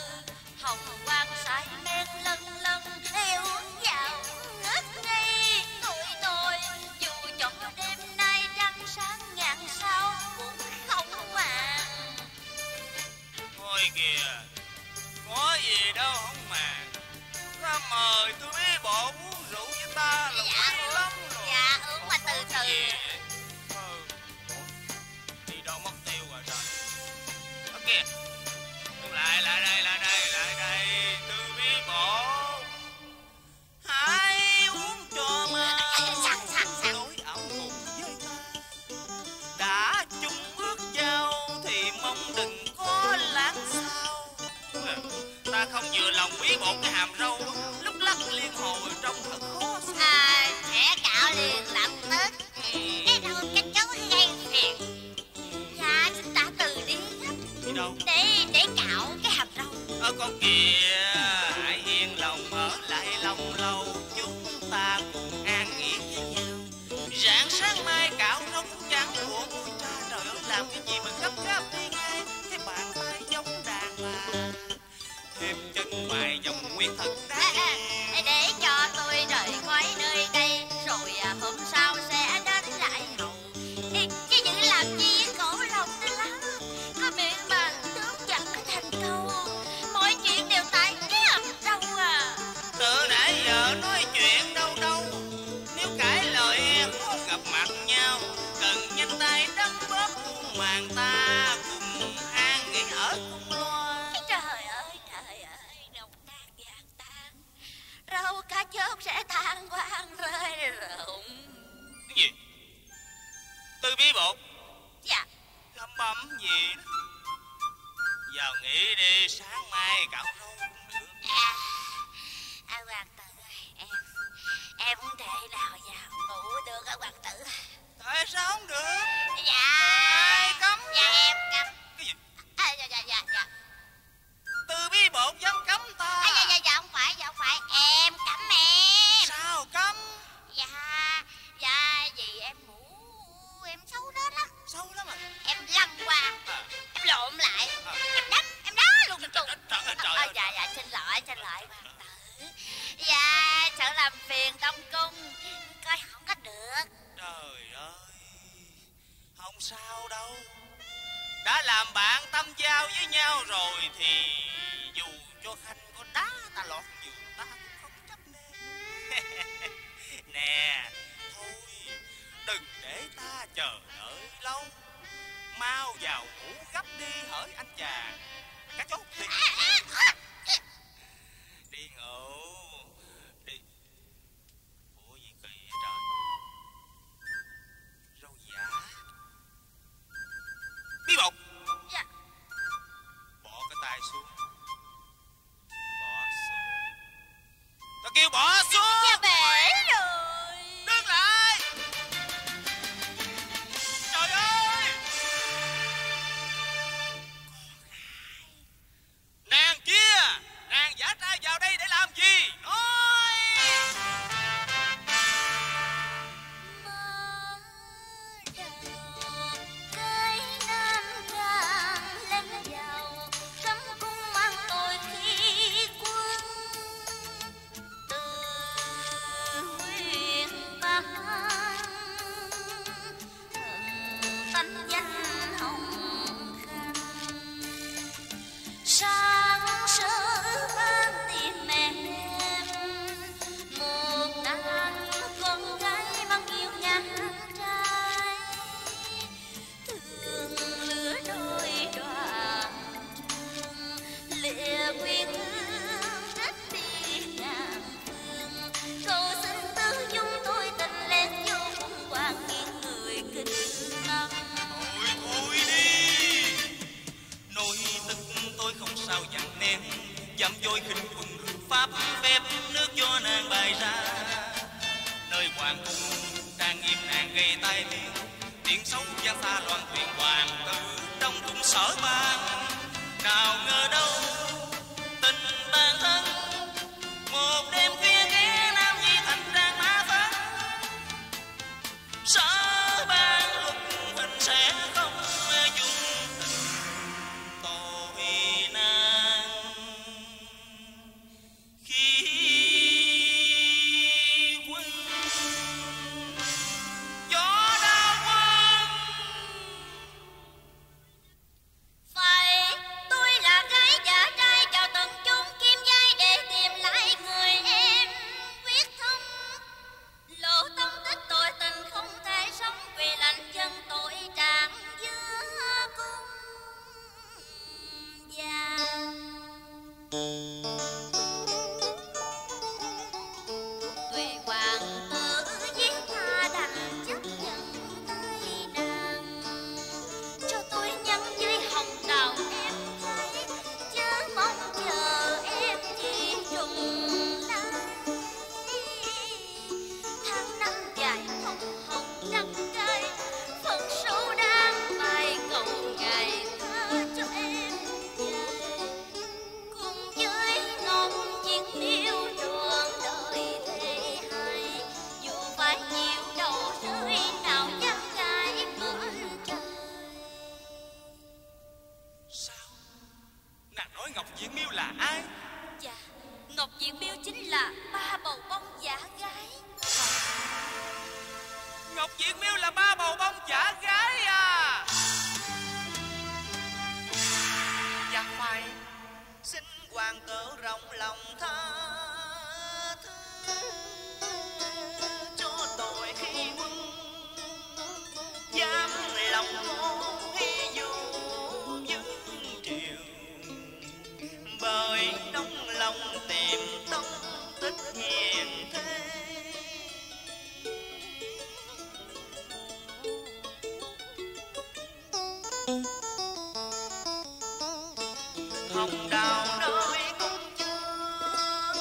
hồng quang sải men lần lần theo dạo ngất ngây tuổi tôi, dù chọn đêm nay trăng sáng ngàn sao cũng không mà. Thôi kìa, có gì đâu không mà. Ta mời Tư Bí Bột uống rượu với ta là quý lắm rồi. Dạ, uống mà từ từ. Đi đâu mất tiêu rồi trời. Ở kìa. Lại đây. Tư Bí Bột, hãy uống cho mà. Sẵn. Đối ảo cùng với ta, đã chung ước giao thì mong đừng có lãng sao. Ta không vừa lòng Bí Bột cái hàm râu lúc lắc liên hồi trông thật khó xử. Trẻ cạo liền làm tết. Cái râu các cháu gây phiền. Dạ chúng ta từ đi. Đi đâu? Để cạo cái hàm râu. Con kìa, hãy yên lòng ở lại lòng lâu, chúng ta cùng an nghỉ với nhau. Rạng sáng mai cạo râu trắng của người ta. Trời ơi, làm cái gì mà gấp đi ngay. Cái bàn tay giống đàn bà, thêm chân mày dòng nguyên thật đáng. Để cho tôi rời khỏi nơi đây, rồi hôm sau sẽ đến lại hậu. Chứ giữ làm chi khổ lòng lắm. Có miệng mà tướng chẳng thành câu, mọi chuyện đều tại cái ẩm râu à. Từ nãy giờ nói chuyện đâu đâu, nếu cãi lời khó gặp mặt nhau. Cần nhanh tay đấm bóp buông màn ta, cùng an nghỉ ở cùng lo. Râu cá chớp sẽ tan quang rơi rụng. Cái gì? Tư Bí Bột? Dạ. Lấm bấm gì đó. Vào nghỉ đi, sáng mai cạo râu cũng được. Hoàng tử, em không thể nào vào ngủ được á hoàng tử. Tại sao không được? Dạ. Ai cấm? Dạ em cấm. Cái gì? Dạ. Tư Bí Bột dám cấm ta. Dạ không phải em cấm em. Sao cấm? Dạ vì em ngủ em xấu đó lắm. Xấu lắm à? Em lăn qua, em lộn lại, em đá luôn trùng. Trời. Dạ xin lỗi. Dạ sợ làm phiền đông cung, coi không có được. Trời ơi, không sao đâu. Đã làm bạn tâm giao với nhau rồi thì dù cho Khanh có đá ta lọt giường ta cũng không chấp nên. Nè, thôi đừng để ta chờ đợi lâu, mau vào ngủ gấp đi hỡi anh chàng. Cá chốt đi. Đi ngủ. Đi. Ủa gì kỳ vậy trời? Râu giả. Bí Bột. Dạ. Bỏ cái tay xuống. Tao kêu bỏ xuống. Kêu bể rồi. Đứng lại. Trời ơi. Nè hoàng cung đang im nàng gây tai tiếng, tiếng sóng gian xa loan thuyền hoàng tử trong cung sở ban. Nào ngờ đâu tình ban thân, một đêm khuya ghé nam nhi thành trang má phấn. Sở ban luật hình sẽ không dung tội nan khi quân gió đau quang. Phải tôi là gái giả trai vào tận chung kim giai để tìm lại người em quyết thông lộ tông tích tội tình không thể sống vì lạnh chân tội trạng giữa cung vàng. Hồng đào nơi cũng chưa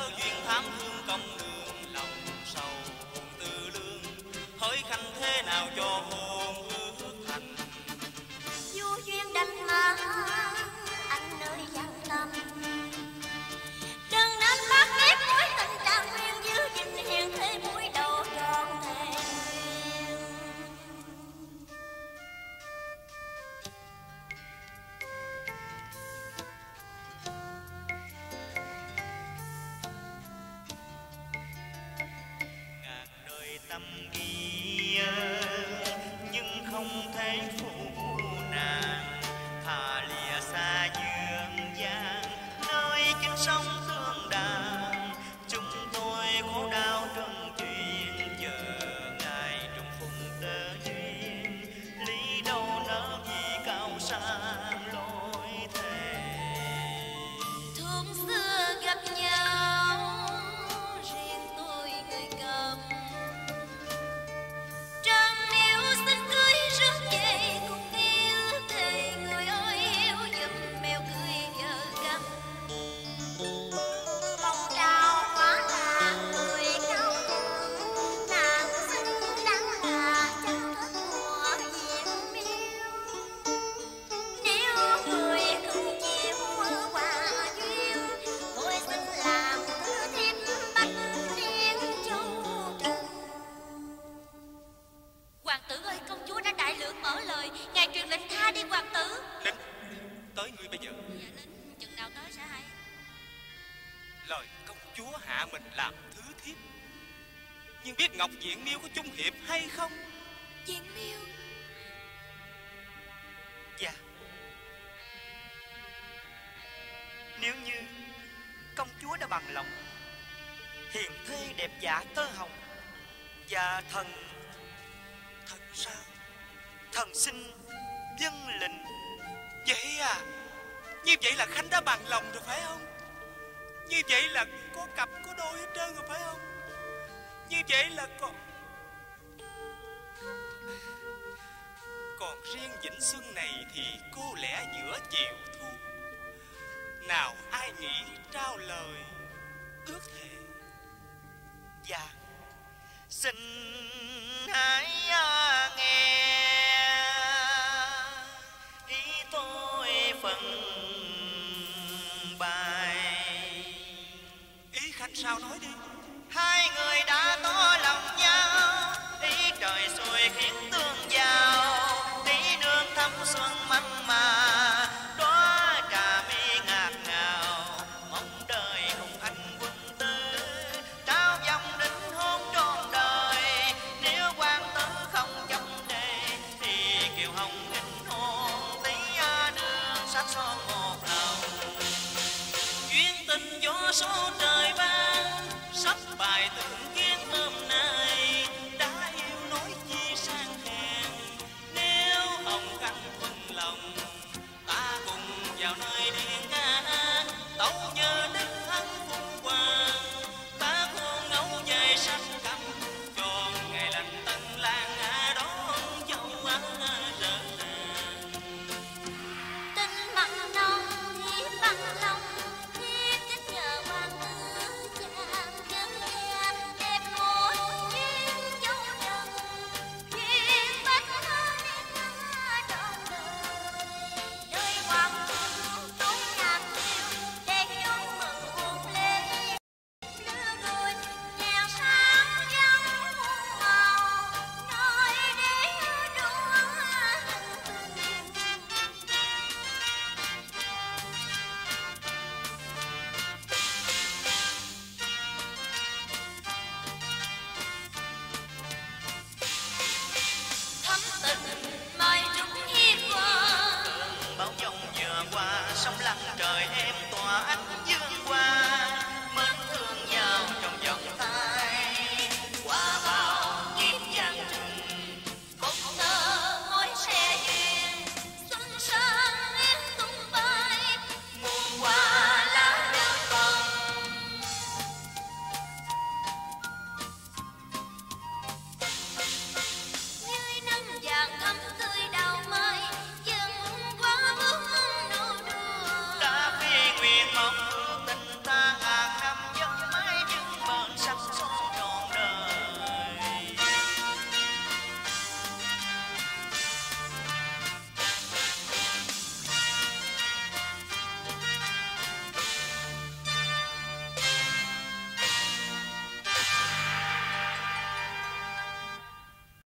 lỡ duyên tháng thương công nương, lòng sầu buồn tư lương, hỡi khanh thế nào cho hồn ước thành. Vô duyên đành mà anh ơi gian tâm, đừng nên bắt ép mối tình tràn nguyên dư dình hèn thế mũi đầu tròn thèm. Tâm kia nhưng không thấy phụ nàng, thà lìa xa dương gian nơi chính sông tương đàn. Chúng tôi khổ đau trong chuyện chờ ngày trùng phùng tơ duyên, lý đâu nỡ vì cao sang lối thề. Thôn xưa gặp nhau riêng tôi người cầm Diện Miêu có chung hiệp hay không? Diện Miêu. Dạ. Nếu như công chúa đã bằng lòng, hiền thê đẹp dạ tơ hồng và thần thật sao? Thần xin vâng lệnh. Vậy à? Như vậy là khanh đã bằng lòng rồi phải không? Như vậy là có cặp có đôi hết trơn rồi phải không? Như vậy là còn riêng Vĩnh Xuân này thì cô lẽ giữa chiều thu, nào ai nghĩ trao lời ước thề. Dạ xin hãy nghe ý tôi phần bài. Ý khanh sao nói đi. Hai người đã nói